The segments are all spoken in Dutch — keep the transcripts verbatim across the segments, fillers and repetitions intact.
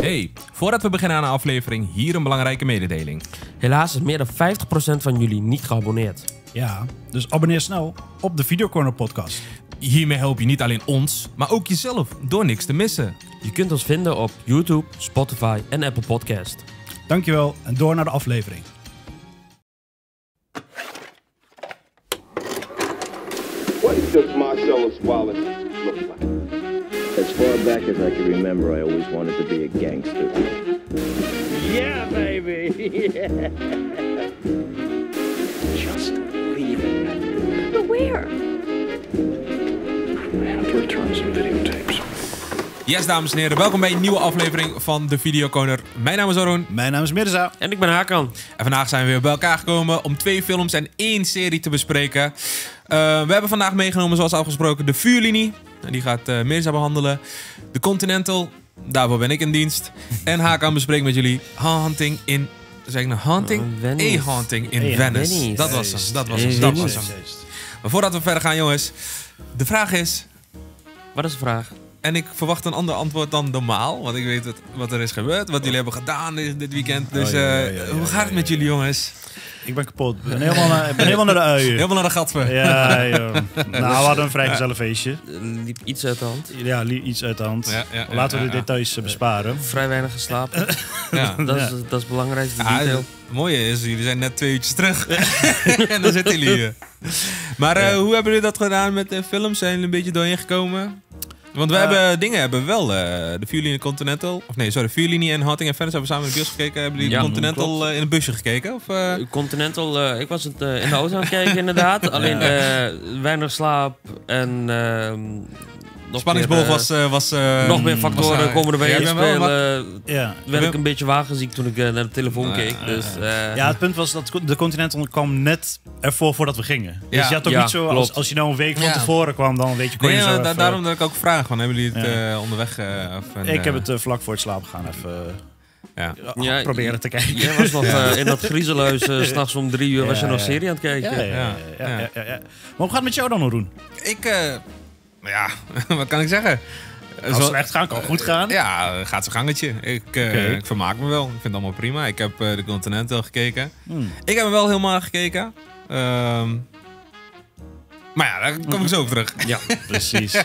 Hey, voordat we beginnen aan de aflevering, hier een belangrijke mededeling. Helaas is meer dan vijftig procent van jullie niet geabonneerd. Ja, dus abonneer snel op de Video Corner podcast. Hiermee help je niet alleen ons, maar ook jezelf door niks te missen. Je kunt ons vinden op YouTube, Spotify en Apple Podcast. Dankjewel en door naar de aflevering. What does Marcel van Spallers look like? As far back as I can remember, I always wanted to be a gangster. Yeah, baby! Yeah. Just leave it. But where? I have to return some videotapes. Yes, dames en heren, welkom bij een nieuwe aflevering van De Video Corner. Mijn naam is Orhun. Mijn naam is Mirza. En ik ben Hakan. En vandaag zijn we weer bij elkaar gekomen om twee films en één serie te bespreken. Uh, we hebben vandaag meegenomen, zoals afgesproken, De Vuurlinie. Die gaat uh, Mirza behandelen. De Continental, daarvoor ben ik in dienst. En Hakan bespreekt met jullie A Haunting in... Zeg ik nou Haunting? Uh, A Haunting in Venice. Venice. Dat was hem, dat was hem, dat was hem. Maar voordat we verder gaan, jongens. De vraag is... Wat is de vraag? En ik verwacht een ander antwoord dan normaal. Want ik weet het, wat er is gebeurd, wat jullie hebben gedaan dit weekend. Dus uh, oh, ja, ja, ja, ja, hoe gaat het met jullie, jongens? Ik ben kapot. Ik ben helemaal naar, ik ben helemaal naar de uien. Helemaal naar de gatver. Ja, joh. Nou, we hadden een vrij gezellig feestje. Liep iets uit de hand. Ja, liep iets uit de hand. Ja, ja, ja, Laten we ja, de ja. details besparen. Vrij weinig geslapen. Ja. Dat, is, ja. dat is het belangrijkste ja, detail. Het mooie is, jullie zijn net twee uurtjes terug. En dan zitten jullie hier. Maar ja. uh, hoe hebben jullie dat gedaan met de films? Zijn jullie een beetje doorheen gekomen? Want we uh, hebben dingen hebben wel. Uh, de Vuurlinie Continental. Of nee, sorry. De Vuurlinie en Haunting en Venice hebben we samen in de bus gekeken. Hebben jullie ja, Continental uh, in een busje gekeken? Of, uh? Continental, uh, ik was het uh, in de auto aan het kijken inderdaad. Ja. Alleen uh, weinig slaap en... Uh, Spanningsboog was... Uh, was uh, nog meer factoren was, uh, komen erbij in spelen. Wat, ja. Werd ik een beetje wagenziek toen ik uh, naar de telefoon keek. Uh, uh, dus, uh, ja, het punt was dat de Continental kwam net ervoor voordat we gingen. Ja, dus je had ook ja, niet zo... Als, als je nou een week van ja. tevoren kwam, dan weet je... Kon nee, je zo da even, daarom dat ik ook vraag. Van, hebben jullie het ja. uh, onderweg... Uh, of, uh, ik heb het uh, vlak voor het slapen gaan even... Uh, Ja. ja, proberen te kijken. Jij was nog ja. uh, in dat griezelhuis, uh, s'nachts om drie uur, ja, was je nog serie aan het kijken. Maar hoe gaat het met jou dan, Orhun? Ik... Ja, wat kan ik zeggen? Als het slecht gaan, kan het goed gaan. Ja, gaat zijn gangetje. Ik, okay. uh, ik vermaak me wel. Ik vind het allemaal prima. Ik heb uh, de Continental gekeken. Hmm. Ik heb hem wel helemaal gekeken. Um, maar ja, daar kom ik zo op terug. Ja, precies.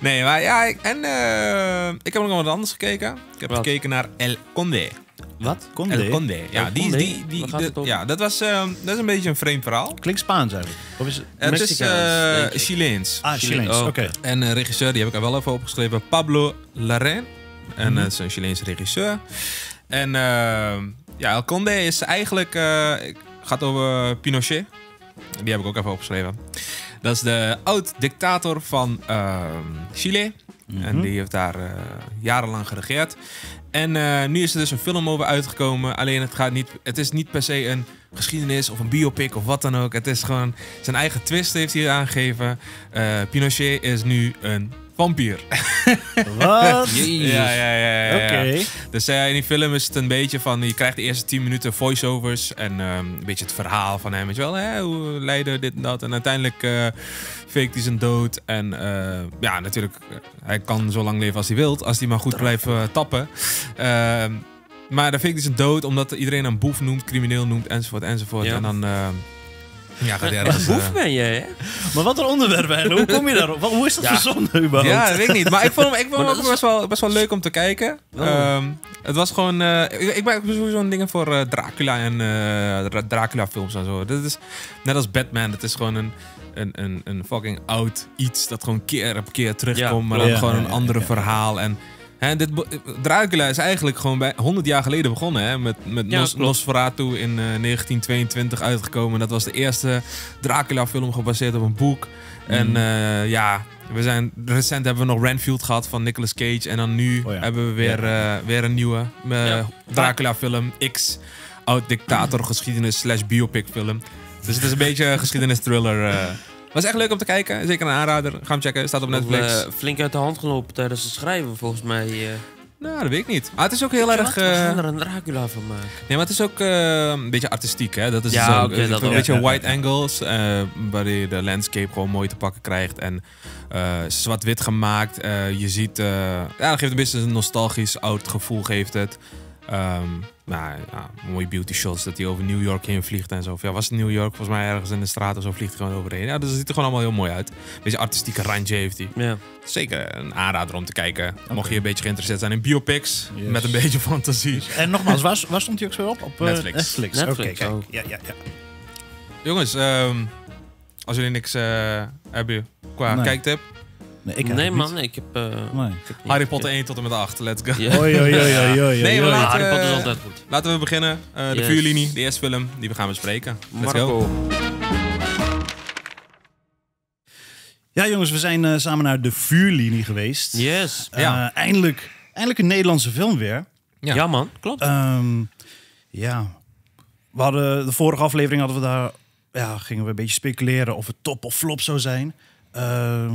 Nee, maar ja. Ik, en uh, ik heb nog wat anders gekeken. Ik heb wat? gekeken naar El Conde. Wat? Conde? El Conde. Ja, El die, Conde? Die, die, die, de, ja dat, was, uh, dat is een beetje een vreemd verhaal. Klinkt Spaans eigenlijk. Of is het uh, het is uh, Chileens. Ah, Chileens. Oké. Okay. En een uh, regisseur, die heb ik al wel even opgeschreven. Pablo Larraín. En mm-hmm. dat is een Chileense regisseur. En uh, ja, El Conde is eigenlijk... Uh, gaat over Pinochet. Die heb ik ook even opgeschreven. Dat is de oud-dictator van uh, Chile. Mm-hmm. En die heeft daar uh, jarenlang geregeerd. En uh, nu is er dus een film over uitgekomen. Alleen het, gaat niet, het is niet per se een geschiedenis of een biopic of wat dan ook. Het is gewoon zijn eigen twist heeft hij aangegeven. Uh, Pinochet is nu een vampier. Wat? Ja, ja, ja. ja, ja. Oké. Okay. Dus uh, in die film is het een beetje van... Je krijgt de eerste tien minuten voice-overs. En um, een beetje het verhaal van hem. Weet je wel, hè? Hoe leidde dit en dat. En uiteindelijk uh, fake hij zijn dood. En uh, ja, natuurlijk... Hij kan zo lang leven als hij wilt. Als hij maar goed blijft uh, tappen. Uh, maar dan fake hij zijn dood. Omdat iedereen een boef noemt. Crimineel noemt. Enzovoort, enzovoort. Ja. En dan... Uh, Ja, gaat ergens... Boef ben je, hè? Maar wat een onderwerp, hè? Hoe kom je daarop? Hoe is dat ja. verzonnen, überhaupt? Ja, dat weet ik niet. Maar ik vond hem, ik vond hem ook is... best, wel, best wel leuk om te kijken. Oh. Um, het was gewoon... Uh, ik, ik ben sowieso dingen voor uh, Dracula en uh, Dracula-films en zo. Dat is net als Batman. Dat is gewoon een, een, een, een fucking oud iets dat gewoon keer op keer terugkomt. Ja. Maar dan ja, gewoon ja, een ja, ander ja. verhaal en... He, dit Dracula is eigenlijk gewoon bij honderd jaar geleden begonnen. Hè? Met, met ja, Nos Nosferatu in uh, negentien tweeëntwintig uitgekomen. Dat was de eerste Dracula-film gebaseerd op een boek. Mm. En uh, ja, we zijn, recent hebben we nog Renfield gehad van Nicolas Cage. En dan nu oh ja. hebben we weer, ja. uh, weer een nieuwe uh, ja. Dracula-film. X, oud-dictator geschiedenis slash biopic-film. Dus het is een beetje geschiedenis-thriller... Uh, was echt leuk om te kijken. Zeker een aanrader. Ga hem checken. Staat op Netflix. Uh, flink uit de hand gelopen tijdens het schrijven, volgens mij. Uh. Nou, dat weet ik niet. Maar het is ook heel erg... Uh... We gaan er een Dracula van maken. Nee, maar het is ook uh, een beetje artistiek, hè? Dat is ja, zo, okay, dat een wel. beetje ja, wide ja. angles, uh, waar je de landscape gewoon mooi te pakken krijgt. En uh, zwart-wit gemaakt. Uh, je ziet... Uh, ja, dat geeft een beetje een nostalgisch oud gevoel, geeft het. Um, nou, ja, mooie beauty shots, dat hij over New York heen vliegt en zo. Ja, was het New York? Volgens mij ergens in de straat of zo vliegt hij gewoon overheen. Ja, dus het ziet er gewoon allemaal heel mooi uit. Een beetje artistieke randje heeft hij. Ja. Zeker een aanrader om te kijken. Okay. Mocht je een beetje geïnteresseerd zijn in biopics, yes. met een beetje fantasie. En nogmaals, waar, waar stond hij ook zo op? Op Netflix. Uh, Netflix, Netflix. Oké, okay, ja, ja, ja. Jongens, um, als jullie niks uh, hebben qua nee. kijktip... Nee, ik nee man, ik heb, uh, nee. ik heb Harry Potter één tot en met acht, let's go. Yeah. Oi, oi, oi, oi, oi, nee, maar laten, Harry Potter is altijd goed. Laten we beginnen. Uh, de yes. Vuurlinie, de eerste film die we gaan bespreken. Let's Marco. Go. Ja jongens, we zijn uh, samen naar de Vuurlinie geweest. Yes. Uh, ja. eindelijk, eindelijk een Nederlandse film weer. Ja, ja man, klopt. Um, ja, we hadden, de vorige aflevering hadden we daar, ja, gingen we een beetje speculeren of het top of flop zou zijn. Uh,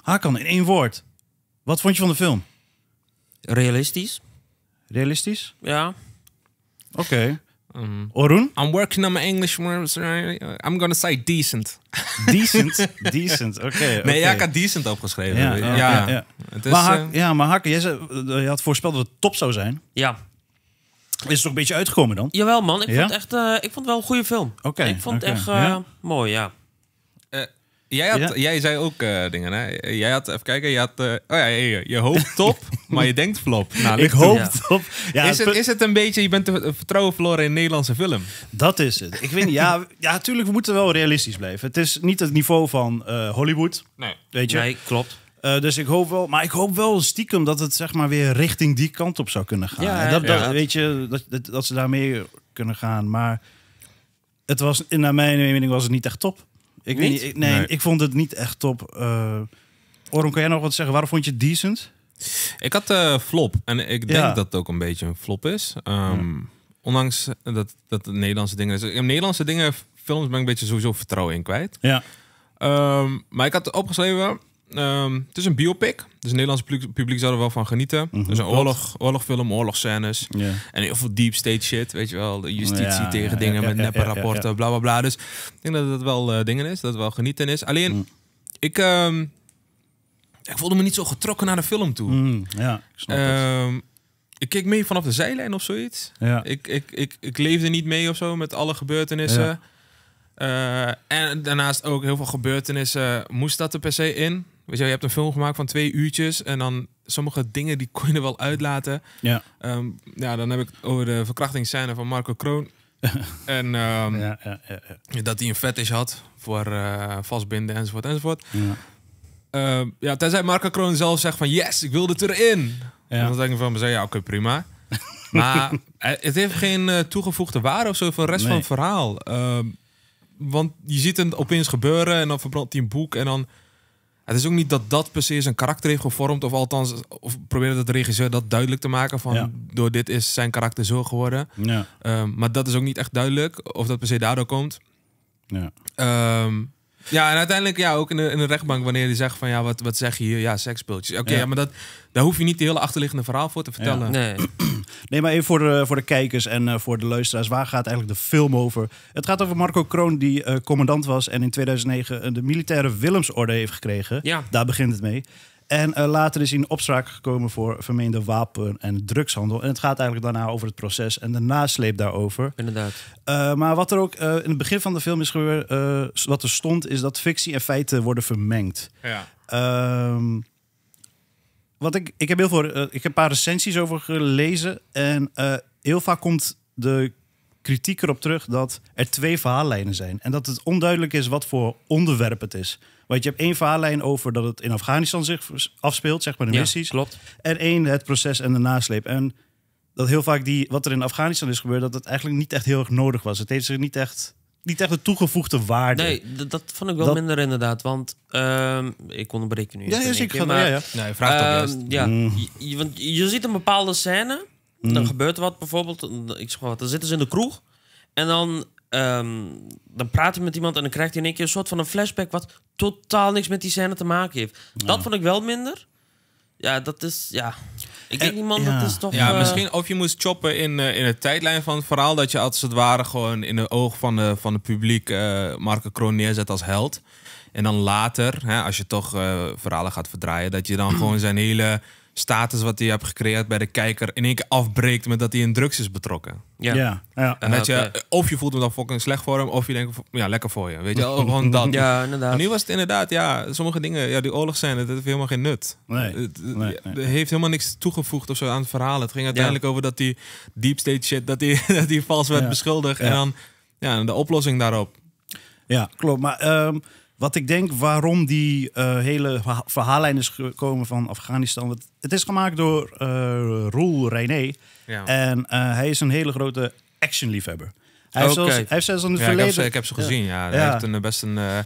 Hakan, in één woord. Wat vond je van de film? Realistisch. Realistisch? Ja. Oké. Okay. Um, Orhun? I'm working on my English. I'm gonna say decent. Decent? Decent, oké. Okay, okay. Nee, ja, ik had decent opgeschreven. Ja, okay, ja. ja. Het is, maar, uh... ja, maar Hakan, jij zei, je had voorspeld dat het top zou zijn. Ja. Is het toch een beetje uitgekomen dan? Jawel, man. Ik, ja? vond, echt, uh, ik vond het wel een goede film. Oké. Okay, ik vond okay. het echt uh, ja? mooi, ja. Jij, had, ja. jij zei ook uh, dingen, hè? Jij had, even kijken, je had... Uh, oh ja, je, je hoopt top, maar je denkt flop. Nou, ik hoop ja. top. Ja, is, het, is het een beetje, je bent te vertrouwen verloren in Nederlandse film? Dat is het. Ik weet niet, ja, ja, tuurlijk, we moeten wel realistisch blijven. Het is niet het niveau van uh, Hollywood, nee. weet je? Nee, klopt. Uh, dus ik hoop wel, maar ik hoop wel stiekem dat het zeg maar weer richting die kant op zou kunnen gaan. Ja, dat, ja, dat, ja. Weet je, dat, dat, dat ze daarmee kunnen gaan. Maar het was, naar mijn mening was het niet echt top. Ik niet? Niet, ik, nee, nee, ik vond het niet echt top. Uh, Orhun, kan jij nog wat zeggen? Waarom vond je het decent? Ik had uh, flop. En ik denk ja. dat het ook een beetje een flop is. Um, ja. Ondanks dat, dat het Nederlandse dingen is. In Nederlandse dingen, films, ben ik een beetje sowieso vertrouwen in kwijt. Ja. Um, maar ik had opgeschreven... Um, het is een biopic. Dus het Nederlandse publiek, publiek zou er wel van genieten. Mm-hmm. Dus een oorlog, oorlogfilm, oorlogsscènes. Yeah. En heel veel deep state shit. Weet je wel, de justitie ja, tegen ja, dingen ja, ja, met neppe ja, ja, rapporten, ja, ja. bla bla bla. Dus ik denk dat het wel uh, dingen is, dat het wel genieten is. Alleen, mm. ik, um, ik voelde me niet zo getrokken naar de film toe. Mm, ja, ik snap um, het. Ik keek mee vanaf de zijlijn of zoiets. Ja. Ik, ik, ik, ik leefde niet mee of zo met alle gebeurtenissen. Ja. Uh, en daarnaast ook heel veel gebeurtenissen. Moest dat er per se in? Weet je, je hebt een film gemaakt van twee uurtjes. En dan sommige dingen die kon je er wel uitlaten. Ja. Um, ja, dan heb ik het over de verkrachtingsscène van Marco Kroon. en um, ja, ja, ja, ja. dat hij een fetish had voor uh, vastbinden enzovoort enzovoort. Ja. Uh, ja, tenzij Marco Kroon zelf zegt van yes, ik wil het erin. Ja. Dan denk ik van, ja oké, okay, prima. maar het heeft geen uh, toegevoegde waarde of zo voor de rest nee. van het verhaal. Uh, want je ziet het opeens gebeuren en dan verbrandt hij een boek en dan... Het is ook niet dat dat per se zijn karakter heeft gevormd. Of althans, of probeerde de regisseur dat duidelijk te maken. Van ja. door dit is zijn karakter zo geworden. Ja. Um, maar dat is ook niet echt duidelijk. Of dat per se daardoor komt. Ja, um, ja en uiteindelijk ja, ook in de, in de rechtbank. Wanneer hij zegt van ja, wat, wat zeg je hier? Ja, seksspeeltjes. Oké, okay, ja. ja, maar dat, daar hoef je niet de hele achterliggende verhaal voor te vertellen. Ja. Nee. Nee, maar even voor de, voor de kijkers en uh, voor de luisteraars. Waar gaat eigenlijk de film over? Het gaat over Marco Kroon, die uh, commandant was... en in tweeduizend negen de militaire Willemsorde heeft gekregen. Ja. Daar begint het mee. En uh, later is hij in opspraak gekomen voor vermeende wapen- en drugshandel. En het gaat eigenlijk daarna over het proces en de nasleep daarover. Inderdaad. Uh, maar wat er ook uh, in het begin van de film is gebeurd... Uh, wat er stond, is dat fictie en feiten worden vermengd. Ja. Um, Wat ik, ik, heb heel veel, uh, ik heb een paar recensies over gelezen. En uh, heel vaak komt de kritiek erop terug dat er twee verhaallijnen zijn. En dat het onduidelijk is wat voor onderwerp het is. Want je hebt één verhaallijn over dat het in Afghanistan zich afspeelt, zeg maar de missies. Ja, klopt. En één, het proces en de nasleep. En dat heel vaak die, wat er in Afghanistan is gebeurd, dat het eigenlijk niet echt heel erg nodig was. Het heeft zich niet echt... Niet echt de toegevoegde waarde. Nee, dat vond ik wel dat... minder inderdaad. Want uh, ik onderbreek je nu. Ja, ja, ik keer, maar, ja, ja. Nee, vraag uh, toch ja, mm. je, want je ziet een bepaalde scène. Mm. Dan gebeurt er wat bijvoorbeeld. Ik zeg wat, dan zitten ze in de kroeg. En dan, um, dan praat hij met iemand. En dan krijgt hij in één keer een soort van een flashback. Wat totaal niks met die scène te maken heeft. Ja. Dat vond ik wel minder. Ja, dat is... Ja. Ik denk niet, man, ja. dat is toch... Ja, uh... misschien of je moest choppen in, uh, in de tijdlijn van het verhaal... dat je als het ware gewoon in de oog van het van de publiek... Uh, Marco Kroon neerzet als held. En dan later, hè, als je toch uh, verhalen gaat verdraaien... dat je dan gewoon zijn hele status wat hij hebt gecreëerd bij de kijker... in één keer afbreekt met dat hij in drugs is betrokken. Ja. ja, ja. En dat je, of je voelt hem dan fucking slecht voor hem... of je denkt, ja, lekker voor je. Weet je, gewoon dat. Ja, inderdaad. En nu was het inderdaad, ja, sommige dingen... Ja, die oorlog zijn, dat heeft helemaal geen nut. Nee. Het nee, nee. heeft helemaal niks toegevoegd of zo aan het verhaal. Het ging uiteindelijk ja. over dat die deep state shit... dat die, dat die vals werd ja. beschuldigd. Ja. En dan ja, de oplossing daarop. Ja, klopt. Maar... Um, wat ik denk waarom die uh, hele verhaallijn is gekomen van Afghanistan. Want het is gemaakt door uh, Roel Reiné. Ja. En uh, hij is een hele grote actionliefhebber. Hij okay. zelfs, hij heeft zelfs in het ja, verleden... Ik heb, ze, ik heb ze gezien, ja. ja. ja. Hij heeft een, best een... Uh,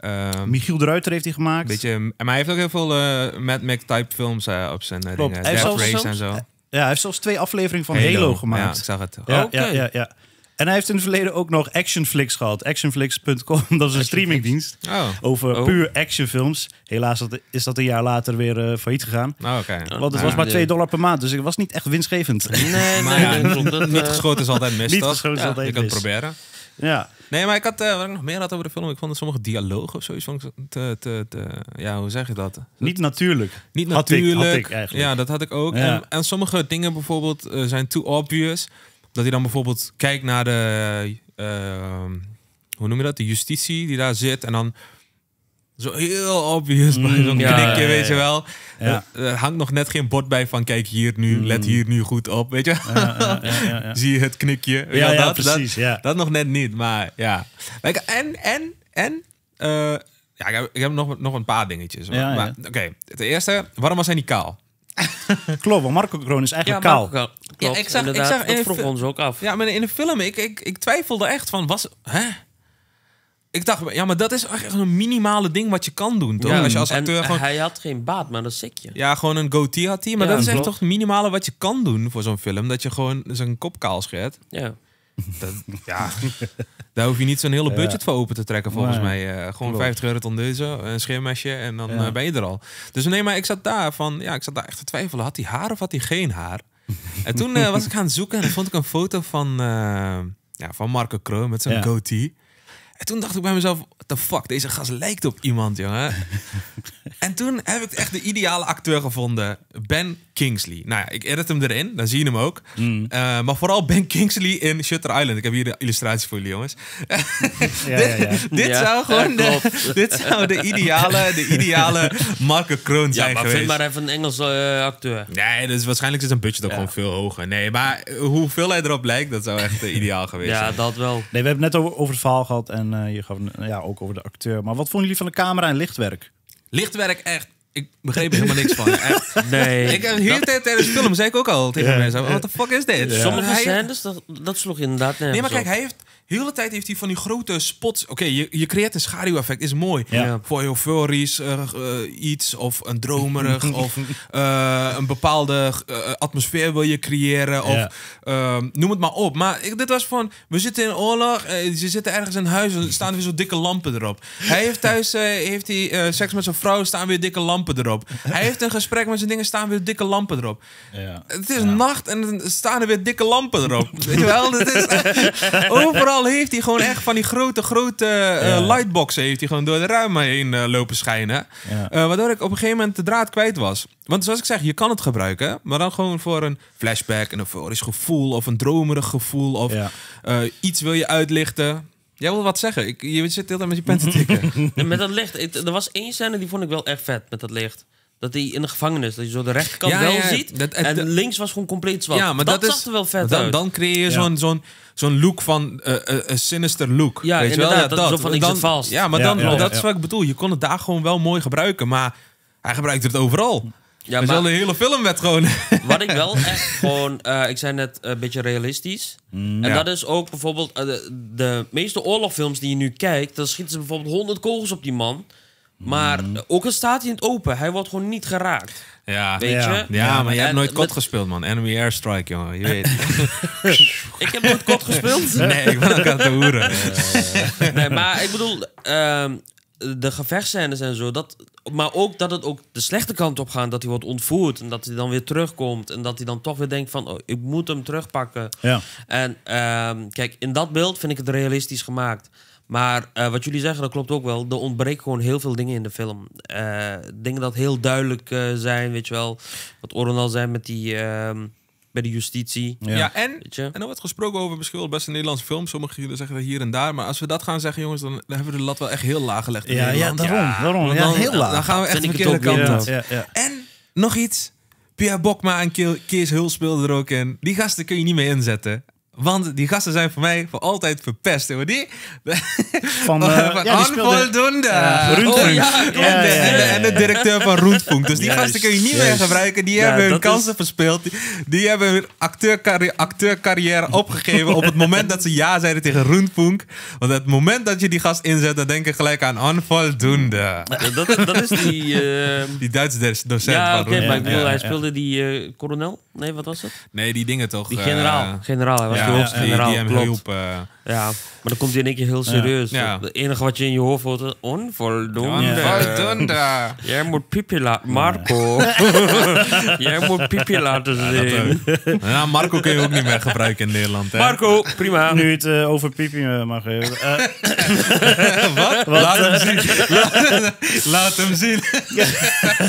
Uh, Michiel de Ruiter heeft hij gemaakt. Beetje, maar hij heeft ook heel veel uh, Mad Max-type films uh, op zijn uh, dingen. Hij heeft zelfs, Race zelfs, en zo. Ja, hij heeft zelfs twee afleveringen van Halo, Halo gemaakt. Ja, ik zag het. Ja, okay. ja, ja. ja. En hij heeft in het verleden ook nog Actionflix gehad. Actionflix punt com, dat is een streamingdienst. Oh. Over oh. puur actionfilms. Helaas is dat een jaar later weer uh, failliet gegaan. Oh, okay. Want het ja, was maar twee dollar per maand, dus ik was niet echt winstgevend. Nee, nee, maar ja, nee, nee, nee. Niet geschoten is altijd mis. Niet dat. geschoten is ja, altijd mis. Je kan het proberen. Ja. Nee, maar ik had uh, wat ik nog meer had over de film. Ik vond sommige dialogen of zoiets. Vond ik te, te, te, ja, hoe zeg je dat? Niet natuurlijk. Niet natuurlijk. Had ik, had ik eigenlijk. Ja, dat had ik ook. Ja. En, en sommige dingen bijvoorbeeld uh, zijn too obvious. Dat hij dan bijvoorbeeld kijkt naar de, uh, hoe noem je dat, de justitie die daar zit. En dan zo heel obvious bij zo'n mm, ja, knikje, ja, weet ja. je wel. Ja. Er, er hangt nog net geen bord bij van kijk hier nu, mm. let hier nu goed op, weet je ja, ja, ja, ja, ja. Zie je het knikje. Ja, ja, ja dat, precies. Dat, ja. dat nog net niet, maar ja. En, en, en, uh, ja, ik heb, ik heb nog, nog een paar dingetjes. Ja, ja. Oké, okay. Ten eerste, waarom was hij niet kaal? Klopt, want Marco Kroon is eigenlijk ja, kaal. Klopt, ja, ik zag, ik zag, dat vroeg ons ook af. Ja, maar in de film, ik, ik, ik twijfelde echt van... Was, hè? Ik dacht, ja, maar dat is echt een minimale ding wat je kan doen, toch? Ja, als je als acteur en gewoon, hij had geen baard, maar dat is sick, ja. ja, gewoon een goatee had hij. Maar ja, dat is echt toch het minimale wat je kan doen voor zo'n film. Dat je gewoon zijn kop kaal scheert. Ja. Dat, ja. Daar hoef je niet zo'n hele budget ja. voor open te trekken, volgens nee. mij. Uh, gewoon vijftig euro ton deze, een scheermesje en dan ja. uh, ben je er al. Dus nee, maar ik zat daar van, ja, ik zat daar echt te twijfelen. Had hij haar of had hij geen haar? En toen uh, was ik gaan zoeken en vond ik een foto van, uh, ja, van Marco Kroon met zijn ja. goatee. En toen dacht ik bij mezelf, what the fuck, deze gast lijkt op iemand, jongen. En toen heb ik echt de ideale acteur gevonden. Ben Kingsley. Nou ja, ik edit hem erin, dan zie je hem ook. Mm. Uh, maar vooral Ben Kingsley in Shutter Island. Ik heb hier de illustratie voor jullie, jongens. Ja, ja, ja. dit, dit ja, zou gewoon de, dit zou de ideale, de ideale Marco Kroon zijn ja, maar geweest. Maar even een Engelse uh, acteur. Nee, dus waarschijnlijk is een budget ook ja. gewoon veel hoger. Nee, maar hoeveel hij erop lijkt, dat zou echt uh, ideaal geweest ja, zijn. Ja, dat wel. Nee, we hebben het net over, over het verhaal gehad en uh, je gaf ja, ook over de acteur. Maar wat vonden jullie van de camera en lichtwerk? Lichtwerk echt, ik begreep er helemaal niks van. Echt. Nee. Ik heb hier dat... tijdens de film, zei ik ook al tegen yeah. mensen, wat de fuck is dit? Yeah. Sommige hij... scènes, dat, dat sloeg inderdaad nergens. Nee, maar kijk, op. hij heeft, de hele tijd heeft hij van die grote spots. Oké, okay, je, je creëert een schaduweffect, is mooi. Ja. Ja. Voor euforisch uh, uh, iets, of een dromerig, of uh, een bepaalde uh, atmosfeer wil je creëren, of ja. uh, noem het maar op. Maar ik, dit was van, we zitten in oorlog, uh, ze zitten ergens in huis, er staan weer zo'n dikke lampen erop. Hij heeft thuis uh, heeft hij, uh, seks met zijn vrouw, staan weer dikke lampen erop. Hij heeft een gesprek met zijn dingen, staan weer dikke lampen erop. Ja. Het is ja. nacht en dan staan er weer dikke lampen erop. Weet je wel, dat is uh, overal. Heeft hij gewoon echt van die grote, grote uh, ja. lightboxen heeft hij gewoon door de ruimte heen uh, lopen schijnen. Ja. Uh, waardoor ik op een gegeven moment de draad kwijt was. Want zoals ik zeg, je kan het gebruiken, maar dan gewoon voor een flashback, een euforisch gevoel of een dromerig gevoel of ja. uh, iets wil je uitlichten. Jij wil wat zeggen. Ik, je zit de hele tijd met je pen te tikken. En met dat licht, het, er was één scène die vond ik wel echt vet met dat licht. Dat hij in de gevangenis, dat je zo de rechterkant ja, wel ja, ziet. Dat, en links was gewoon compleet zwart. Ja, maar dat, dat is, zag er wel vet dan, uit. Dan creëer je zo'n ja. zo'n zo'n look van een uh, uh, sinister look. Ja, weet inderdaad. Je wel? Ja, dat, dat, zo van, ik dan, zit vast. Ja, maar ja, dan, ja, dat ja, is ja. wat ik bedoel. Je kon het daar gewoon wel mooi gebruiken. Maar hij gebruikte het overal. Ja, dus maar, de hele film werd gewoon... Wat ik wel echt gewoon... Uh, ik zei net een beetje realistisch. Mm, en ja. dat is ook bijvoorbeeld... Uh, de, de meeste oorlogfilms die je nu kijkt... dan schieten ze bijvoorbeeld honderd kogels op die man... Maar ook al staat hij in het open. Hij wordt gewoon niet geraakt. Ja, weet ja. je? Ja, maar jij hebt nooit kot met... gespeeld, man. Enemy Airstrike, jongen. Je weet. Ik heb nooit kot gespeeld. Nee, ik ben ook aan het hoeren. Nee, maar ik bedoel... Um, de gevechtsscènes en zo. Dat, maar ook dat het ook de slechte kant op gaat. Dat hij wordt ontvoerd en dat hij dan weer terugkomt. En dat hij dan toch weer denkt van, oh, ik moet hem terugpakken. Ja. En um, kijk, in dat beeld vind ik het realistisch gemaakt. Maar uh, wat jullie zeggen, dat klopt ook wel. Er ontbreekt gewoon heel veel dingen in de film. Uh, dingen dat heel duidelijk uh, zijn, weet je wel. Wat Orhun al zei met die... Uh, bij de justitie. Ja, ja en, en er wordt gesproken over misschien wel best een Nederlandse film. Sommigen zeggen dat hier en daar. Maar als we dat gaan zeggen, jongens, dan, dan hebben we de lat wel echt heel laag gelegd. In ja, ja, daarom. Ja, daarom. Ja, dan, heel laag. Dan gaan we echt de verkeerde kant op. Ja, ja. En nog iets. Pierre Bokma en Kees Hul speelden er ook in. Die gasten kun je niet mee inzetten. Want die gasten zijn voor mij voor altijd verpest. Hoor. Die? Van uh, van ja, Anvoldoende. Uh, Rundfunk. Oh, ja, ja, ja, ja, ja. En de directeur van Rundfunk. Dus die yes, gasten kun je niet yes. meer gebruiken. Die ja, hebben hun kansen is... verspeeld. Die, die hebben hun acteurcarrière, acteurcarrière opgegeven op het moment dat ze ja zeiden tegen Rundfunk. Want het moment dat je die gast inzet, dan denk ik gelijk aan Anvoldoende. Dat, dat, dat is die... Uh... Die Duitse docent ja, van okay, Rundfunk. Maar ik bedoel, ja, hij speelde ja. die uh, kolonel. Nee, wat was het? Nee, die dingen toch. Die generaal. Uh, generaal, hij was ja. Ja, ja, die, die hem hielp, uh... ja, maar dan komt hij in één keer heel serieus. Het ja. ja. enige wat je in je hoofd hoort, onvoldoende. Onvoldoende. Jij moet piepje laten, Marco. Jij moet piepje laten zien. Ja, ja, Marco kun je ook niet meer gebruiken in Nederland. Hè? Marco, prima. Nu het uh, over piepje mag hebben. Uh... wat? wat? Laat hem zien. Laat hem zien.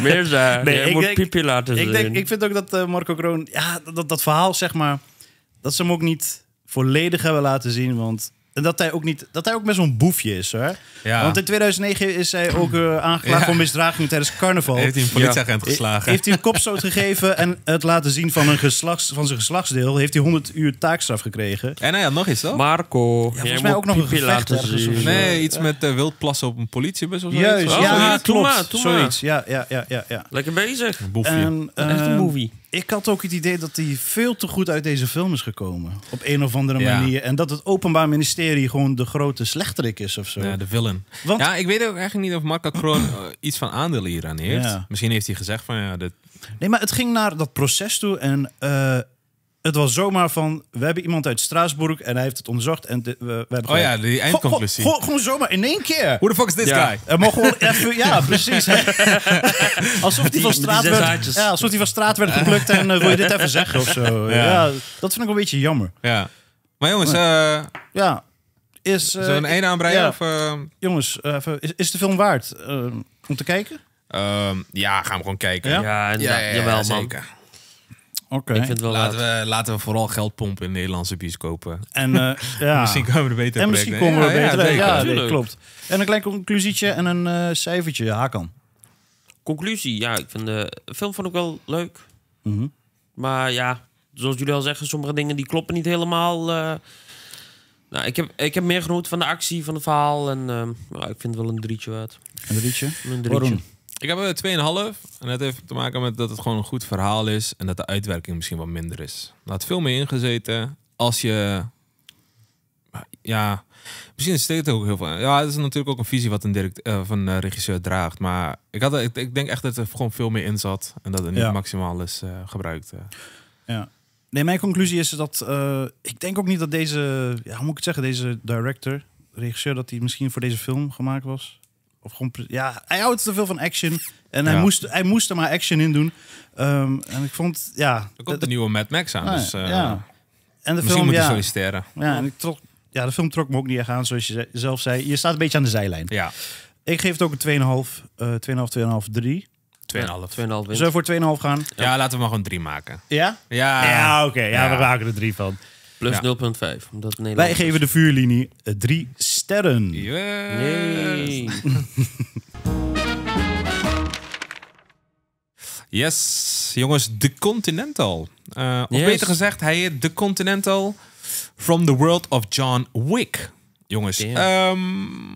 Mirza, nee, jij ik moet denk, piepje laten ik zien. Denk, ik vind ook dat uh, Marco Kroon, ja, dat, dat, dat verhaal zeg maar... Dat ze hem ook niet volledig hebben laten zien. Want, en dat hij ook niet, dat hij ook best zo'n boefje is. Hè? Ja. Want in tweeduizend negen is hij ook uh, aangeklaagd ja. voor misdraging tijdens carnaval. Heeft hij een politieagent ja. geslagen. He, heeft hij een kopstoot gegeven en het laten zien van, een geslachts, van zijn geslachtsdeel. Heeft hij honderd uur taakstraf gekregen. En hij had nog iets, toch? Marco. Ja, volgens mij ook nog een gevecht ergens. Nee, iets met uh, wildplassen op een politiebus of zo. Juist, oh, ja, ja, klopt. Zoiets, ja, ja, ja, ja, ja. Lekker bezig. Een boefje. En, uh, echt een boefie. Ik had ook het idee dat hij veel te goed uit deze film is gekomen. Op een of andere ja. manier. En dat het Openbaar Ministerie gewoon de grote slechterik is of zo. Ja, de villain. Want... Ja, ik weet ook eigenlijk niet of Marco Kroon iets van aandeel hieraan heeft. Ja. Misschien heeft hij gezegd van ja... Dit... Nee, maar het ging naar dat proces toe en... Uh... Het was zomaar van, we hebben iemand uit Straatsburg en hij heeft het onderzocht. En de, we, we hebben oh ja, die eindconclusie. Go, go, go, gewoon zomaar in één keer. Hoe de fuck is dit ja. guy? Maar gewoon even, ja, precies. alsof die van straat werd, ja, alsof die van straat werd geplukt en uh, wil je dit even zeggen of zo. Ja. Ja, dat vind ik een beetje jammer. Ja. Maar jongens, uh, ja, is uh, zo'n één aanbreien ja. of uh... jongens, uh, is, is de film waard uh, om te kijken? Um, ja, gaan we gewoon kijken. Ja, ja, ja, ja, ja jawel, zeker. Man. Okay. Ik vind wel laten, we, laten we vooral geld pompen in Nederlandse bioscopen. En uh, ja. misschien komen we er beter en misschien komen we er beter uit. Ja, ja, ja, ja, klopt. En een klein conclusietje en een uh, cijfertje. Hakan. Conclusie, ja, ik vind de film vond ik wel leuk. Mm-hmm. Maar ja, zoals jullie al zeggen, sommige dingen die kloppen niet helemaal. Uh, nou, ik, heb, ik heb meer genoten van de actie, van het verhaal. En uh, nou, ik vind het wel een drietje waard. Een drietje? Een drietje. Waarom? Ik heb er twee komma vijf. En dat heeft te maken met dat het gewoon een goed verhaal is. En dat de uitwerking misschien wat minder is. Er had veel meer ingezeten. Als je... Ja... Misschien steekt het ook heel veel. Ja, het is natuurlijk ook een visie wat een, direct, uh, van een regisseur draagt. Maar ik, had, ik, ik denk echt dat er gewoon veel meer in zat. En dat het niet ja. maximaal is uh, gebruikt. Uh. Ja. Nee, mijn conclusie is dat... Uh, ik denk ook niet dat deze... Ja, hoe moet ik het zeggen? Deze director, regisseur, dat hij misschien voor deze film gemaakt was. Of gewoon, ja, hij houdt te veel van action. En ja. hij, moest, hij moest er maar action in doen. Um, en ik vond, ja... Er komt de nieuwe Mad Max aan, nou, dus... Uh, ja. En de misschien film, moet je ja. solliciteren. Ja, en ik trok, ja, de film trok me ook niet echt aan, zoals je zelf zei. Je staat een beetje aan de zijlijn. Ja. Ik geef het ook een twee komma vijf, drie. twee komma vijf. Zullen we voor twee komma vijf gaan? Ja, ja, laten we maar gewoon drie maken. Ja? Ja, ja oké. Okay, ja, ja, we maken er drie van. Plus ja. nul komma vijf. Omdat wij geven de vuurlinie drie sterren. Yes. Nee. Yes, jongens, de Continental. Uh, yes. Of beter gezegd, hij heet de Continental from the world of John Wick. Jongens, um,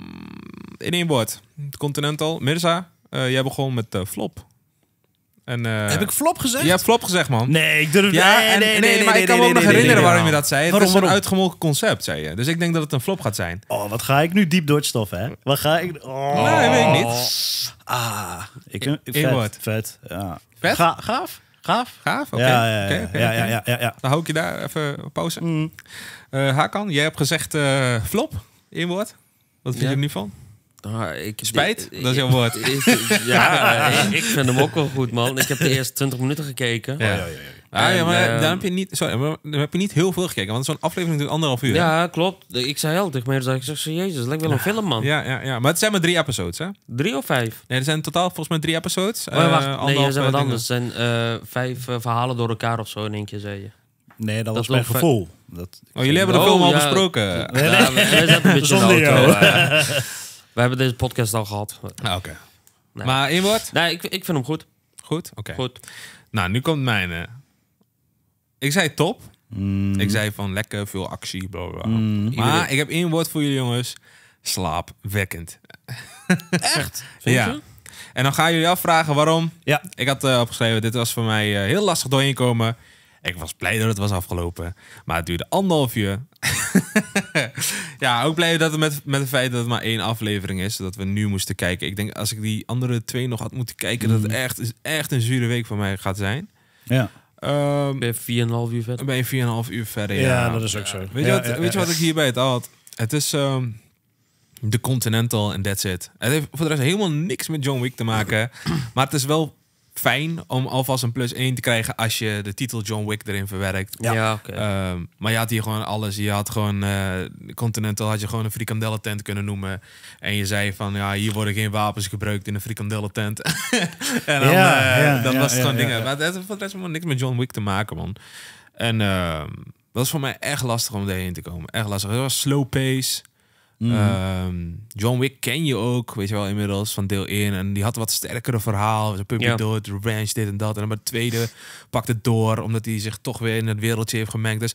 in één woord. De Continental. Mirza, uh, jij begon met uh, flop. En, uh, heb ik flop gezegd? Je hebt flop gezegd, man. Nee, ik durf ja, nee, en, nee, nee, nee, nee, maar nee, ik kan nee, me ook nee, nog herinneren nee, waarom je dat zei. Het waarom, was waarom? Een uitgemolken concept, zei je. Dus ik denk dat het een flop gaat zijn. Oh, wat ga ik nu diep doorstoffen, hè? Wat ga ik... Oh. Nee, weet ik niet. Ah, ik, ik, ik, vet, woord. vet. Ja. Vet? Ga, gaaf? Gaaf? Gaaf, oké. Okay. Ja, ja, ja, okay, okay, ja, ja, ja, ja, ja. Dan hou ik je daar even pauze. Mm. Uh, Hakan, jij hebt gezegd uh, flop, één woord. Wat vind ja. je er nu van? Ah, ik, Spijt? De, dat is jouw woord. Ja, ik vind hem ook wel goed, man. Ik heb de eerste twintig minuten gekeken. Ja, ja, ja. ja. Ah, ja maar en, dan heb je niet, sorry, maar dan heb je niet heel veel gekeken. Want zo'n aflevering duurt anderhalf uur. Ja, klopt. Ik zei heel tegen mij, dus ik zeg, jezus, dat lijkt wel een film, man. Ja, ja, ja, maar het zijn maar drie episodes, hè? Drie of vijf? Nee, er zijn totaal volgens mij drie episodes. Oh, ja, wacht, uh, nee, dat zijn wat anders. Er zijn uh, vijf uh, verhalen door elkaar of zo in één keer, zei je. Nee, dat, dat was mijn gevoel. Dat, oh, jullie hebben de film oh, al ja. besproken. Nee, nee. Ja, wij zaten een beetje in de auto. Ja. We hebben deze podcast al gehad. Ah, Oké. Okay. Nee. Maar één woord? Nee, ik, ik vind hem goed. Goed? Oké. Okay. Goed. Nou, nu komt mijn... Uh... Ik zei top. Mm. Ik zei van lekker veel actie, bla bla. Mm. Maar ik heb één woord voor jullie, jongens. Slaapwekkend. Echt? Ja. Je? En dan gaan jullie afvragen waarom. Ja. Ik had uh, opgeschreven, dit was voor mij uh, heel lastig doorheen komen. Ik was blij dat het was afgelopen. Maar het duurde anderhalf uur. Ja, ook blij dat het met, met het feit dat het maar één aflevering is. Dat we nu moesten kijken. Ik denk, als ik die andere twee nog had moeten kijken... Mm. dat het echt, echt een zure week voor mij gaat zijn. Ja. Um, ben je vier en een half uur verder? Ben je vier en een half uur verder, ja. Ja, dat is ook zo. Ja. Weet je wat, ja, ja, weet ja, wat ja. ik hierbij het al had? Het is um, de Continental en that's it. Het heeft voor de rest helemaal niks met John Wick te maken. Maar het is wel... fijn om alvast een plus één te krijgen als je de titel John Wick erin verwerkt. Ja, ja okay. um, Maar je had hier gewoon alles. Je had gewoon uh, Continental had je gewoon een frikandellentent kunnen noemen. En je zei van ja, hier worden geen wapens gebruikt in een frikandellentent. En dan, ja, uh, ja, dan ja, was het ja, gewoon ja, dingen. Ja. Maar het heeft voor de rest helemaal niks met John Wick te maken, man. En uh, dat is voor mij echt lastig om daarheen te komen. Echt lastig. Het was slow pace. Mm. Um, John Wick ken je ook, weet je wel, inmiddels van deel één. En die had wat sterkere verhaal. Ze puppy yeah. dood, revenge, dit en dat. En dan bij de tweede pakt het door, omdat hij zich toch weer in het wereldje heeft gemengd. Dus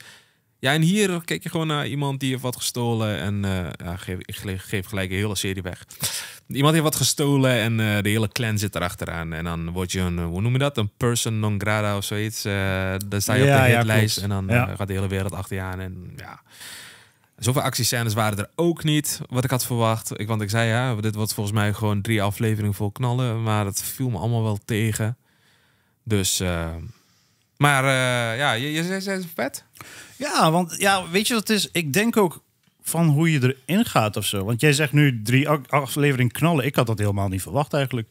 ja, en hier kijk je gewoon naar iemand die heeft wat gestolen. En uh, ja, geef, ik geef gelijk een hele serie weg. Iemand heeft wat gestolen en uh, de hele clan zit erachteraan. En dan word je een, hoe noem je dat? Een person non grata of zoiets. Uh, dan sta je ja, op de hitlijst ja, en dan ja. uh, gaat de hele wereld achter je aan. En ja... Zoveel actiescènes waren er ook niet, wat ik had verwacht. Ik, want ik zei, ja, dit wordt volgens mij gewoon drie afleveringen vol knallen. Maar dat viel me allemaal wel tegen. Dus, uh, maar uh, ja, je zei het vet. Ja, want ja, weet je wat het is? Ik denk ook van hoe je erin gaat of zo. Want jij zegt nu drie afleveringen knallen. Ik had dat helemaal niet verwacht eigenlijk.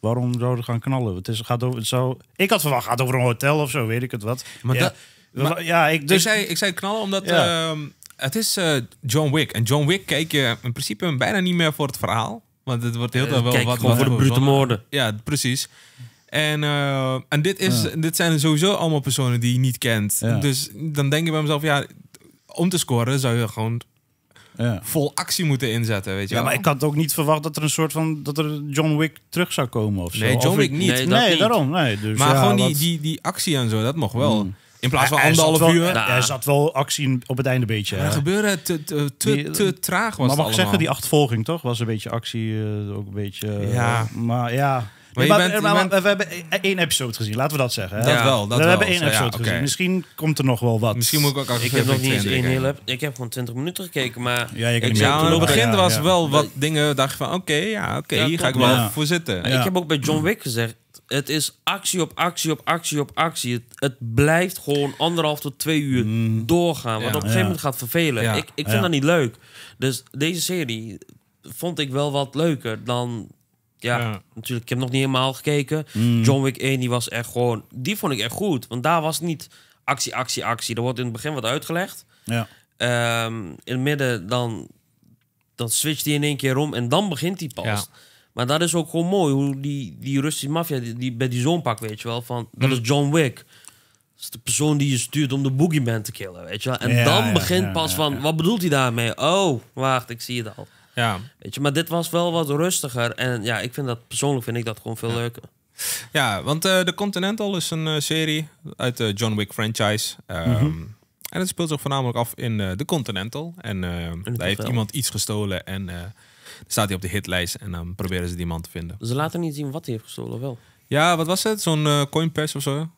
Waarom zouden gaan knallen? Het is, gaat over, het zou, ik had verwacht, gaat over een hotel of zo, weet ik het wat. Maar ja, dat, maar, ja ik, dus, ik, zei, ik zei knallen omdat... Ja. Uh, Het is uh, John Wick. En John Wick kijk je in principe bijna niet meer voor het verhaal. Want het wordt heel uh, wel kijk, wat... Kijk, voor de brute moorden. Ja, precies. En, uh, en dit, is, ja. dit zijn sowieso allemaal personen die je niet kent. Ja. Dus dan denk je bij mezelf, ja, om te scoren zou je gewoon... Ja. vol actie moeten inzetten, weet je ja, wel? Maar ik had ook niet verwacht dat er een soort van... dat er John Wick terug zou komen of zo. Nee, John Wick niet. Nee, nee niet. daarom. Nee, dus maar ja, gewoon die, wat... die, die actie en zo, dat mocht wel... Hmm. In plaats van anderhalf uur. Nou, er zat wel actie op het einde een beetje. Er gebeurde te, te, te, te traag was Maar mag allemaal. ik zeggen, die achtvolging toch? Was een beetje actie, uh, ook een beetje... Uh, ja. Maar ja... Maar maar, bent, maar, bent... We hebben één episode gezien, laten we dat zeggen. Hè? Ja, dat wel, dat we wel. hebben één episode ja, okay. gezien. Misschien komt er nog wel wat. Misschien moet ik ook... Ik heb nog niet eens één hele... Ik heb gewoon twintig minuten gekeken, maar... Ja, ik ik ja, aan het begin ja, was ja. wel wat dingen... dacht van, oké, okay, ja, oké, okay, hier ja, ga ik wel ja. voor zitten. Ja. Ik heb ook bij John Wick gezegd... Het is actie op actie op actie op actie. Het, het blijft gewoon anderhalf tot twee uur mm. doorgaan. Wat ja. op een gegeven moment gaat vervelen. Ja. Ik, ik vind ja. dat niet leuk. Dus deze serie vond ik wel wat leuker dan... Ja, ja, natuurlijk. Ik heb nog niet helemaal gekeken. Mm. John Wick één, die was echt gewoon... Die vond ik echt goed. Want daar was niet actie, actie, actie. Er wordt in het begin wat uitgelegd. Ja. Um, in het midden dan... Dan switcht hij in één keer om en dan begint hij pas. Ja. Maar dat is ook gewoon mooi. Hoe die, die Russische maffia die, die bij die zoon pak, weet je wel. Van, dat is John Wick. Dat is de persoon die je stuurt om de boogeyman te killen, weet je wel. En ja, dan ja, begint ja, pas ja, ja, van... Ja. Wat bedoelt hij daarmee? Oh, wacht, ik zie het al. Ja. Weet je, maar dit was wel wat rustiger. En ja, ik vind dat persoonlijk vind ik dat gewoon veel ja. leuker. Ja, want uh, de Continental is een uh, serie uit de John Wick franchise. Um, mm-hmm. En het speelt zich voornamelijk af in de uh, Continental. En uh, daar heeft iemand iets gestolen en uh, staat hij op de hitlijst. En dan proberen ze die man te vinden. Ze laten niet zien wat hij heeft gestolen, wel? Ja, wat was het? Zo'n uh, coinpers of zo?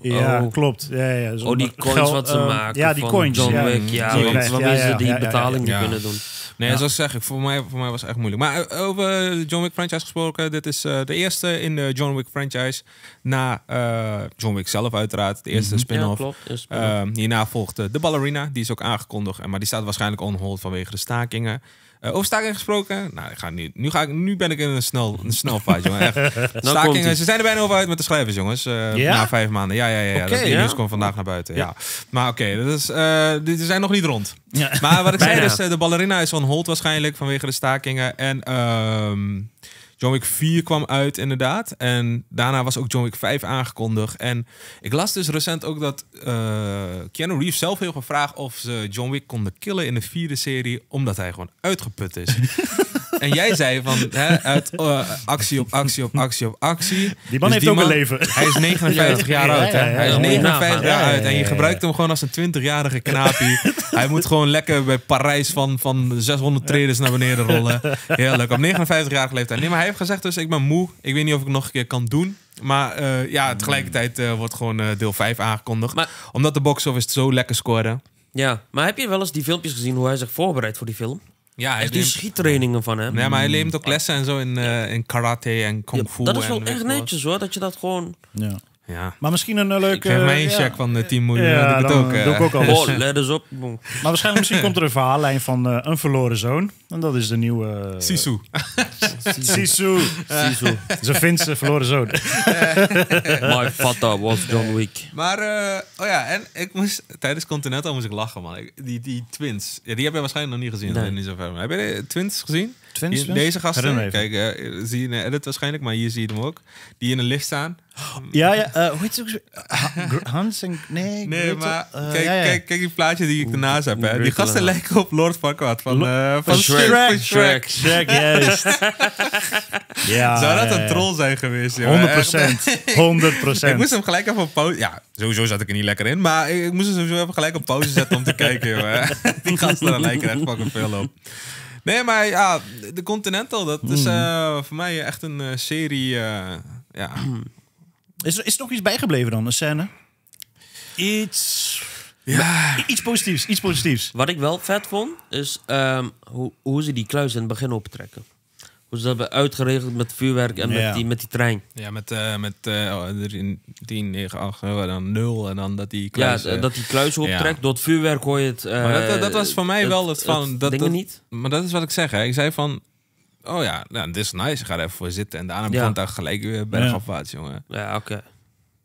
Ja, oh. klopt. Ja, ja, oh, die coins geld, wat ze uh, maken. Ja, die van coins. John Wick. Ja, ja, ja, want wat ja, is ja, ja, die ja, betaling ja, ja. niet kunnen doen? Nee, ja. zoals zeg ik, voor mij, voor mij was het echt moeilijk. Maar uh, over John Wick franchise gesproken. Dit is uh, de eerste in de John Wick franchise. Na uh, John Wick zelf uiteraard. De eerste mm-hmm. spin-off. Ja, klopt, spin uh, hierna volgt uh, de ballerina. Die is ook aangekondigd. Maar die staat waarschijnlijk on hold vanwege de stakingen. Uh, over stakingen gesproken. Nou, ik ga niet, nu, ga ik, nu ben ik in een snel, een snel paard, jongen. Echt. Stakingen, ze zijn er bijna over uit met de schrijvers, jongens. Uh, ja? Na vijf maanden. Ja, ja, ja. ja. Okay, dat ja? nieuws komt vandaag naar buiten. Ja. Ja. Maar oké, okay, uh, ze zijn nog niet rond. Ja. Maar wat ik zei, dus, uh, de ballerina is on hold waarschijnlijk vanwege de stakingen. En uh, John Wick vier kwam uit, inderdaad. En daarna was ook John Wick vijf aangekondigd. En ik las dus recent ook dat uh, Keanu Reeves zelf heel gevraagd of ze John Wick konden killen in de vierde serie, omdat hij gewoon uitgeput is. En jij zei van, hè, uit uh, actie op actie op actie op actie. Die man dus heeft die ook man, een leven. Hij is negenenvijftig ja. jaar oud. Ja, ja, ja, ja. Hij is negenenvijftig ja, ja, ja. jaar oud. En je gebruikt hem gewoon als een twintigjarige knaapie. Hij moet gewoon lekker bij Parijs van, van zeshonderd traders naar beneden rollen. Heerlijk. Op negenenvijftig-jarige leeftijd. Nee, maar hij heeft gezegd dus, ik ben moe. Ik weet niet of ik het nog een keer kan doen. Maar uh, ja, tegelijkertijd uh, wordt gewoon uh, deel vijf aangekondigd. Maar, omdat de box-office zo lekker scoorde. Ja, maar heb je wel eens die filmpjes gezien hoe hij zich voorbereidt voor die film? Ja, hij echt die neemt schiettrainingen van hem. Ja, maar hij neemt ook lessen en zo in, uh, in karate en kung fu. Ja, dat is wel en echt netjes hoor, dat je dat gewoon... Ja. Ja. Maar misschien een leuke... Ik krijg mij een check ja. van de tien miljoen. Ja, dat doe ik ook al. Oh, let eens op. Maar waarschijnlijk misschien komt er een verhaallijn van uh, een verloren zoon. En dat is de nieuwe... Uh, Sisu. Sisu. Sisu. Ze vindt ze verloren zoon. My father was John Wick. Maar, uh, oh ja, en ik moest... Tijdens Continental moest ik lachen, man. Die, die twins. Ja, die heb je waarschijnlijk nog niet gezien. Nee. Niet zo ver. Heb je de twins gezien? Twins, hier, deze gasten. Kijk, uh, zie je een edit waarschijnlijk, maar hier zie je hem ook. Die in een lift staan. Ja, ja. Uh, hoe heet het ook? Hans en... Nee, nee maar uh, kijk, ja, ja. Kijk, kijk die plaatje die ik ernaast heb. Hè. Die gasten lijken op Lord Farquaad van, uh, van, van Shrek. Shrek, Shrek. Shrek juist. Ja, zou dat ja, ja. een troll zijn geweest? honderd procent. honderd procent. Ik moest hem gelijk even op pauze... Ja, sowieso zat ik er niet lekker in. Maar ik moest hem sowieso even gelijk op pauze zetten om te kijken. Joh. Die gasten lijken echt fucking veel op. Nee, maar ja, de Continental, dat mm. is uh, voor mij echt een uh, serie... Uh, ja. Is er, is er nog iets bijgebleven dan, een scène? Iets... Ja. Iets positiefs, iets positiefs. Wat ik wel vet vond, is um, hoe, hoe ze die kluis in het begin optrekken. Hoe ze dat hebben uitgeregeld met vuurwerk en ja. met, die, met die trein. Ja, met, uh, met uh, tien, negen, acht, dan nul en dan dat die kluis... Ja, uh, dat die kluis optrekt. Ja. Door het vuurwerk hoor je het... Uh, maar dat, dat was voor mij het, wel het van... Het dat, dingen dat, niet. Maar dat is wat ik zeg, hè. Ik zei van... Oh ja, nou, dit is nice. Ik ga er even voor zitten. En daarna ja. begon daar gelijk weer bergafwaarts, ja. jongen. Ja, oké. Okay.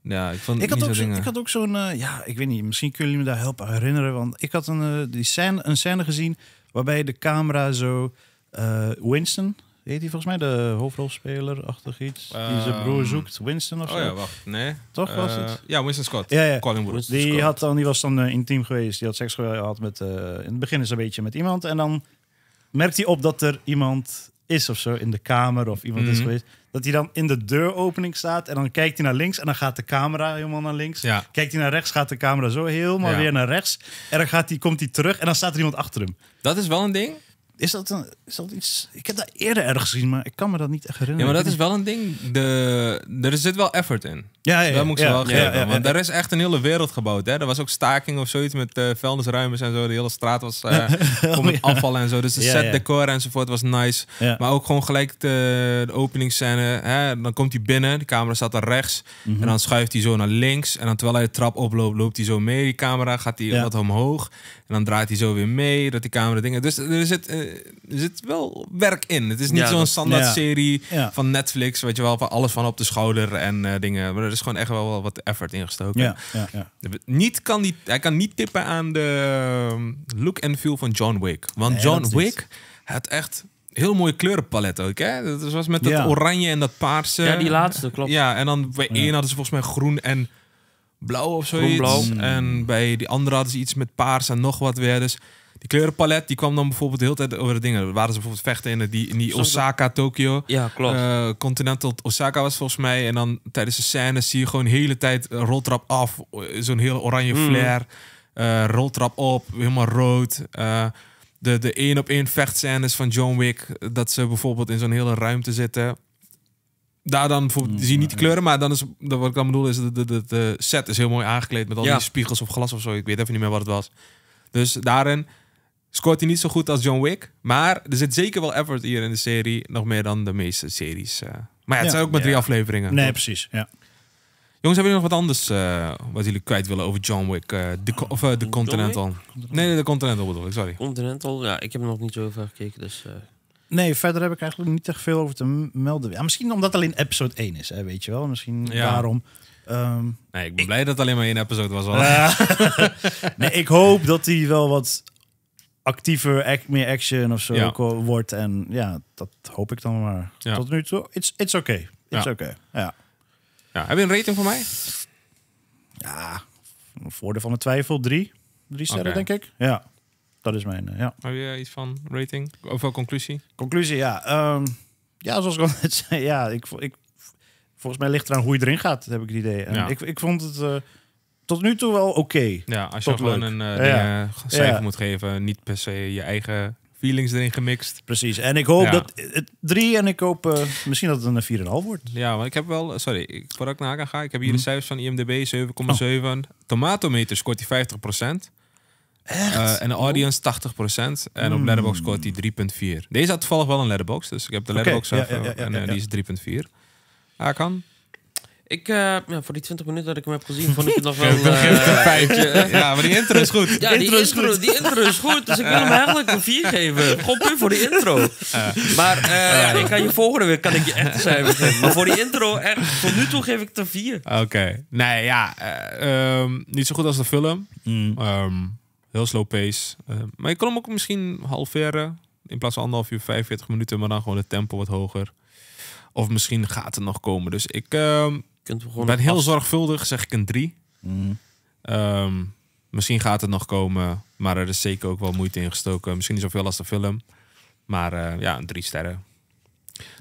Ja, ik vond ik had, ook zo, ik had ook zo'n... Uh, ja, ik weet niet. Misschien kunnen jullie me daar helpen herinneren. Want ik had een, uh, die scène, een scène gezien... waarbij de camera zo... Uh, Winston... Heet hij volgens mij de hoofdrolspeler-achtig iets? Um, die zijn broer zoekt. Winston of zo? Oh ja, wacht. Nee. Toch uh, was het? Ja, Winston Scott. Ja, ja. Colin Wood. Die, Scott. Had dan, die was dan uh, intiem geweest. Die had seks gehad met... Uh, in het begin is een beetje met iemand. En dan merkt hij op dat er iemand is of zo in de kamer. Of iemand mm-hmm. is geweest. Dat hij dan in de deuropening staat. En dan kijkt hij naar links. En dan gaat de camera helemaal naar links. Ja. Kijkt hij naar rechts, gaat de camera zo helemaal ja. weer naar rechts. En dan gaat die, komt hij terug. En dan staat er iemand achter hem. Dat is wel een ding... Is dat, een, is dat iets... Ik heb dat eerder ergens gezien, maar ik kan me dat niet echt herinneren. Ja, maar dat is wel een ding. De, er zit wel effort in. Ja, ja, ja. Dat moet ik ze ja, wel geven. Ja, ja, ja, ja. Want daar is echt een hele wereld gebouwd. Hè? Er was ook staking of zoiets met uh, vuilnisruimers en zo. De hele straat was uh, oh, met ja. afval en zo. Dus de ja, set decor ja. enzovoort was nice. Ja. Maar ook gewoon gelijk de, de openingsscène. Hè? Dan komt hij binnen. De camera staat dan rechts. Mm-hmm. En dan schuift hij zo naar links. En dan terwijl hij de trap oploopt, loopt hij zo mee. Die camera gaat hij ja. wat omhoog. En dan draait hij zo weer mee. Dat die camera dingen... Dus er zit... Uh, er zit wel werk in. Het is niet ja, zo'n standaard ja. serie ja. van Netflix, weet je wel, van alles van op de schouder en uh, dingen. Maar er is gewoon echt wel wat effort ingestoken. Ja, ja, ja. Niet kan die, hij kan niet tippen aan de look en feel van John Wick. Want nee, John Wick had echt heel mooie kleurenpalet ook. Hè? Dat was met dat ja. oranje en dat paarse. Ja, die laatste, klopt. Ja, en dan bij één ja. hadden ze volgens mij groen en blauw of zoiets. Groen, blauw. En bij die andere hadden ze iets met paars en nog wat weer. Dus die kleurenpalet, die kwam dan bijvoorbeeld de hele tijd over de dingen. Er waren ze bijvoorbeeld vechten in die, in die Osaka, Tokio. Ja, klopt. Uh, Continental Osaka was volgens mij. En dan tijdens de scène zie je gewoon de hele tijd roltrap af. Zo'n heel oranje flair. Mm. Uh, roltrap op, helemaal rood. Uh, de de één op één vechtscènes van John Wick. Dat ze bijvoorbeeld in zo'n hele ruimte zitten. Daar dan bijvoorbeeld, zie je niet de kleuren, maar dan is, wat ik dan bedoel is, de, de, de, de set is heel mooi aangekleed. Met al ja. die spiegels of glas of zo. Ik weet even niet meer wat het was. Dus daarin... scoort hij niet zo goed als John Wick. Maar er zit zeker wel effort hier in de serie. Nog meer dan de meeste series. Uh. Maar ja, het ja, zijn ook maar drie ja. afleveringen. Nee, toch? Precies. Ja. Jongens, hebben jullie nog wat anders uh, wat jullie kwijt willen over John Wick? Uh, de co- of uh, de Continental? Wick? Nee, de Continental bedoel ik, sorry. Continental, ja, ik heb er nog niet zoveel gekeken, dus... Uh... Nee, verder heb ik eigenlijk niet echt veel over te melden. Ja, misschien omdat alleen episode één is, hè, weet je wel. Misschien ja. daarom... Um, nee, ik ben ik... blij dat het alleen maar één episode was. Uh, nee, ik hoop dat hij wel wat actiever, act, meer action of zo ja. wordt. En ja, dat hoop ik dan maar. Ja. Tot nu toe, it's, it's oké. Okay. It's ja. oké, okay. ja. ja. Heb je een rating voor mij? Ja, voordeel van de twijfel, drie. Drie sterren, okay. denk ik. Ja, dat is mijn, uh, ja. Heb je iets van rating? Of wel conclusie? Conclusie, ja. Um, ja, zoals ik al net zei, ja, ik... ik Volgens mij ligt eraan hoe je erin gaat, heb ik het idee. En ja. ik, ik vond het uh, tot nu toe wel oké. Okay. Ja, als je tot gewoon leuk. een uh, ja. cijfer ja. moet geven, niet per se je eigen feelings erin gemixt. Precies, en ik hoop ja. dat het drie en ik hoop uh, misschien dat het een vier komma vijf wordt. Ja, maar ik heb wel, sorry, ik, voordat ik naar Hakan ga, ik heb hier hm. de cijfers van I M D B, zeven komma zeven. Oh. Tomatometer scoort hij vijftig procent. Uh, en de audience oh. tachtig procent. En mm. op Letterboxd scoort hij drie komma vier. Deze had toevallig wel een Letterboxd, dus ik heb de Letterboxd okay. ja, ja, ja, ja, en uh, ja, ja. die is drie komma vier. Hakan? Ik, uh, ja, voor die twintig minuten dat ik hem heb gezien, vond ik het nog wel... Uh, uh, ja, maar die intro is goed. Ja, die intro is intro, goed. Die intro is goed, dus ik wil hem eigenlijk een vier geven. Gewoon puur voor die intro. Uh. Maar uh, uh. ik kan je volgende week kan ik je echt een cijfer geven. Maar voor die intro, echt, tot nu toe geef ik het een vier. Oké. Okay. Nee, ja. Uh, um, niet zo goed als de film. Mm. Um, heel slow pace. Uh, maar je kon hem ook misschien halveren. In plaats van anderhalf uur, vijfenveertig minuten. Maar dan gewoon het tempo wat hoger. Of misschien gaat het nog komen. Dus ik uh, ben heel af... zorgvuldig, zeg ik een drie. Mm. Um, misschien gaat het nog komen. Maar er is zeker ook wel moeite in gestoken. Misschien niet zoveel als de film. Maar uh, ja, een drie sterren.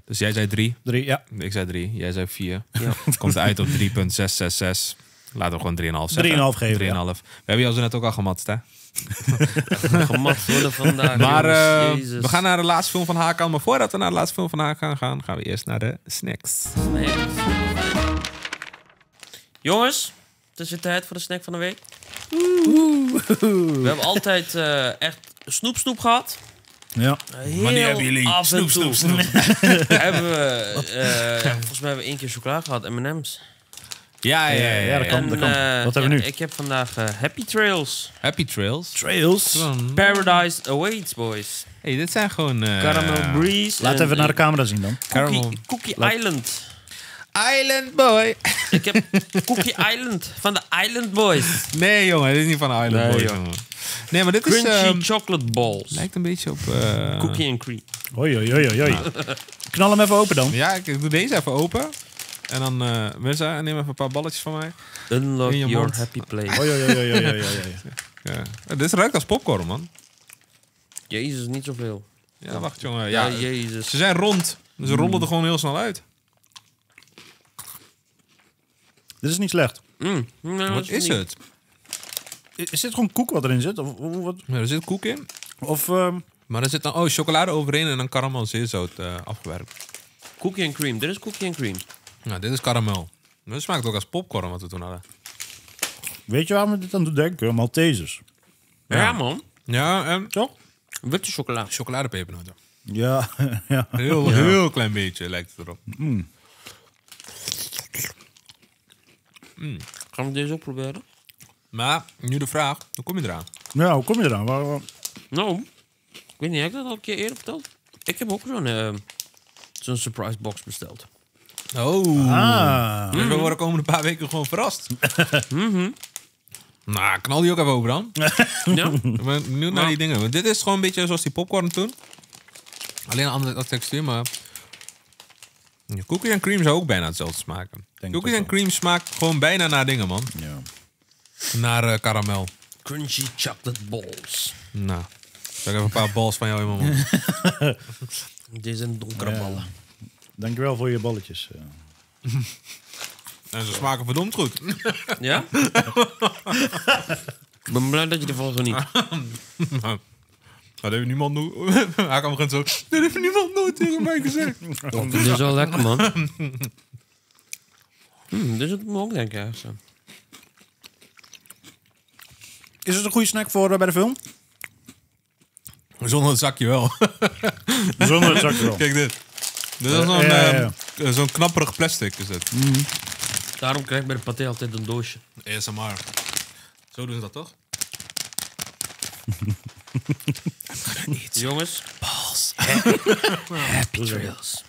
Dus jij zei drie. Drie, ja. Ik zei drie. Jij zei vier. Ja. Komt uit op drie komma zes zes zes. Laten we gewoon drie komma vijf zeggen. drie komma vijf geven, ja. We hebben jou zo net ook al gematst, hè? Gemat worden vandaag. Maar uh, we gaan naar de laatste film van Hakan. Maar voordat we naar de laatste film van Hakan gaan, gaan we eerst naar de snacks. Nee. Jongens, het is weer tijd voor de snack van de week. Oeh. We hebben altijd uh, echt snoep snoep gehad. Ja. Heel maar nu hebben jullie snoep snoep snoep. hebben we, uh, ja, volgens mij hebben we één keer chocola gehad, M en M's. Ja, ja, ja, ja, dat kan. En, dat kan. Wat uh, hebben we nu? Ik heb vandaag uh, Happy Trails. Happy Trails? Trails. Van... Paradise Awaits, boys. Hé, hey, dit zijn gewoon... Uh... Caramel Breeze. Laat en, even naar de camera zien dan. Cookie, Cookie Laat... Island. Island Boy. Ik heb Cookie Island van de Island Boys. Nee, jongen. Dit is niet van de Island nee, Boys, jongen. Nee, maar dit Crunchy is... Crunchy um... chocolate balls. Lijkt een beetje op... Uh... Cookie and Cream. Hoi, hoi, hoi, hoi. Knal hem even open dan. Ja, ik doe deze even open. En dan, uh, Mirza, neem even een paar balletjes van mij. Unlock your mond. Happy place. Oh, ja, ja, ja, ja, ja, ja. ja. Dit ruikt als popcorn, man. Jezus, niet zoveel. Ja, wacht, jongen. Ja, ja, Jezus. Ze zijn rond. Dus ze mm. rollen er gewoon heel snel uit. Dit is niet slecht. Mm. Nee, wat is niet. het? Is dit gewoon koek wat erin zit? Of, wat? Ja, er zit koek in. Of, um... Maar er zit dan oh, chocolade overheen en dan karamelzeerzout uh, afgewerkt. Cookie and cream. Dit is cookie and cream. Nou, dit is karamel. Dit smaakt ook als popcorn wat we toen hadden. Weet je waarom we dit aan doen denken? Maltesers. Ja, ja man. Ja, en... Toch? Witte chocola. Chocoladepepernoten. Ja, ja. Heel, ja. heel klein beetje lijkt het erop. Mm. Mm. Gaan we deze ook proberen? Maar, nu de vraag. Hoe kom je eraan? Ja, hoe kom je eraan? Waar, waar... Nou, ik weet niet, heb ik dat al een keer eerder verteld? Ik heb ook zo'n, uh, zo'n surprise box besteld. Oh, ah. Dus we worden de komende paar weken gewoon verrast. mm-hmm. Nou, knal die ook even over dan. ja. Ik ben benieuwd naar ja. die dingen. Want dit is gewoon een beetje zoals die popcorn toen. Alleen een andere textuur, maar... Ja, cookies en cream zou ook bijna hetzelfde smaken. Denk cookies en cream smaakt gewoon bijna naar dingen, man. Ja. Naar uh, karamel. Crunchy chocolate balls. Nou, ik heb even een paar balls van jou in mijn mond. Dit zijn donkere ja. ballen. Dankjewel voor je balletjes. En ze smaken verdomd goed. Ja? Ik ben blij dat je ervan zo niet. nou, dat heeft niemand nooit. Hij kan begint zo. Dat heeft niemand nooit tegen mij gezegd. Dit is wel lekker, man. hmm, dus dat moet ik ook denken. Zo. Is het een goede snack voor uh, bij de film? Zonder het zakje wel. Zonder het zakje wel. Kijk dit. Dit is zo'n, uh, ja, ja, ja. Uh, zo'n knapperig plastic, is het. Mm. Daarom krijg ik bij de paté altijd een doosje. A S M R. Zo doen ze dat toch? Jongens. Balls. Happy trails.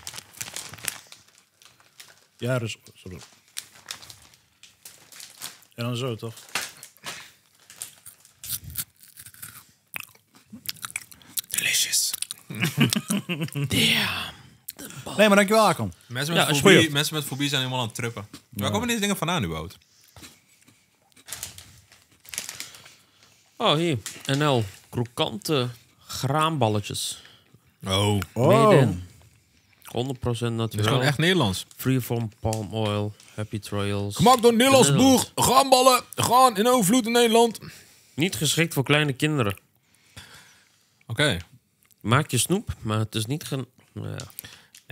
Ja, dus... Sorry. En dan zo, toch? Delicious. Damn. Nee, maar dankjewel, Hakan. Mensen met, ja, fobie, mensen met fobie zijn helemaal aan het trippen. Ja. Waar komen deze dingen vandaan, überhaupt? Oh, hier. N L. Krokante graanballetjes. Oh. oh. honderd procent natuurlijk. Dat is echt Nederlands. Free from palm oil. Happy trails. Gemaakt door Nederlands boer. Graanballen. Graan in overvloed in Nederland. Niet geschikt voor kleine kinderen. Oké. Okay. Maak je snoep, maar het is niet... Gen- ja.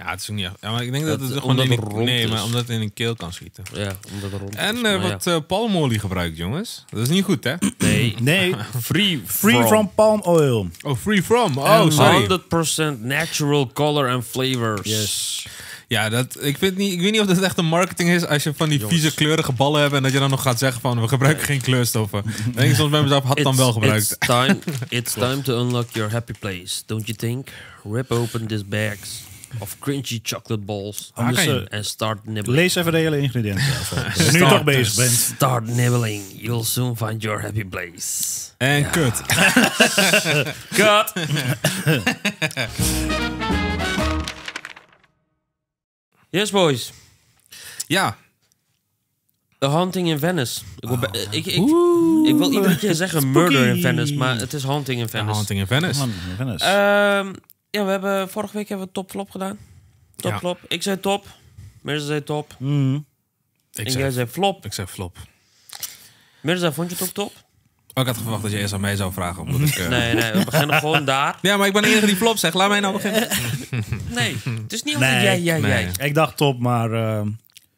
Ja, het is ook niet echt. Ja, maar ik denk dat het, het gewoon in een, nee, maar omdat het in een keel kan schieten. Ja, omdat het rond en is, uh, wat ja. uh, palmolie gebruikt, jongens. Dat is niet goed, hè? Nee. nee. Free, free from. from palm oil. Oh, free from. Oh, and sorry. honderd procent natural color and flavors. Yes. Ja, dat, ik, vind niet, ik weet niet of dat echt een marketing is als je van die jongens. vieze kleurige ballen hebt en dat je dan nog gaat zeggen van we gebruiken nee. geen kleurstoffen. Dan denk ik soms bij mezelf, had het dan wel gebruikt. It's time, it's time to unlock your happy place, don't you think? Rip open these bags. Of cringy chocolate balls. En ah, uh, start nibbling. Lees even de hele ingrediënten. Als je nu toch bezig bent. Start nibbling. You'll soon find your happy place. En ja. kut. Kut. Yes, boys. Ja. The Haunting in Venice. Ik wil, oh. ik, ik, ik, ik wil iedere keer zeggen Spooky. Murder in Venice, maar het is Haunting in Venice. Haunting in Venice. Haunting in Venice. Um, Ja, we hebben vorige week hebben we top-flop gedaan. Top-flop. Ja. Ik zei top. Mirza zei top. Mm. Ik en zei, jij zei flop. Ik zei flop. Mirza, vond je het ook top? Oh, ik had verwacht dat je eerst aan mij zou vragen. Omdat ik, uh... Nee, nee, we beginnen gewoon daar. Ja, maar ik ben de enige die flop zegt. Laat mij nou beginnen. Nee, het is niet altijd nee, jij, jij, nee. jij. Ik dacht top, maar... Uh,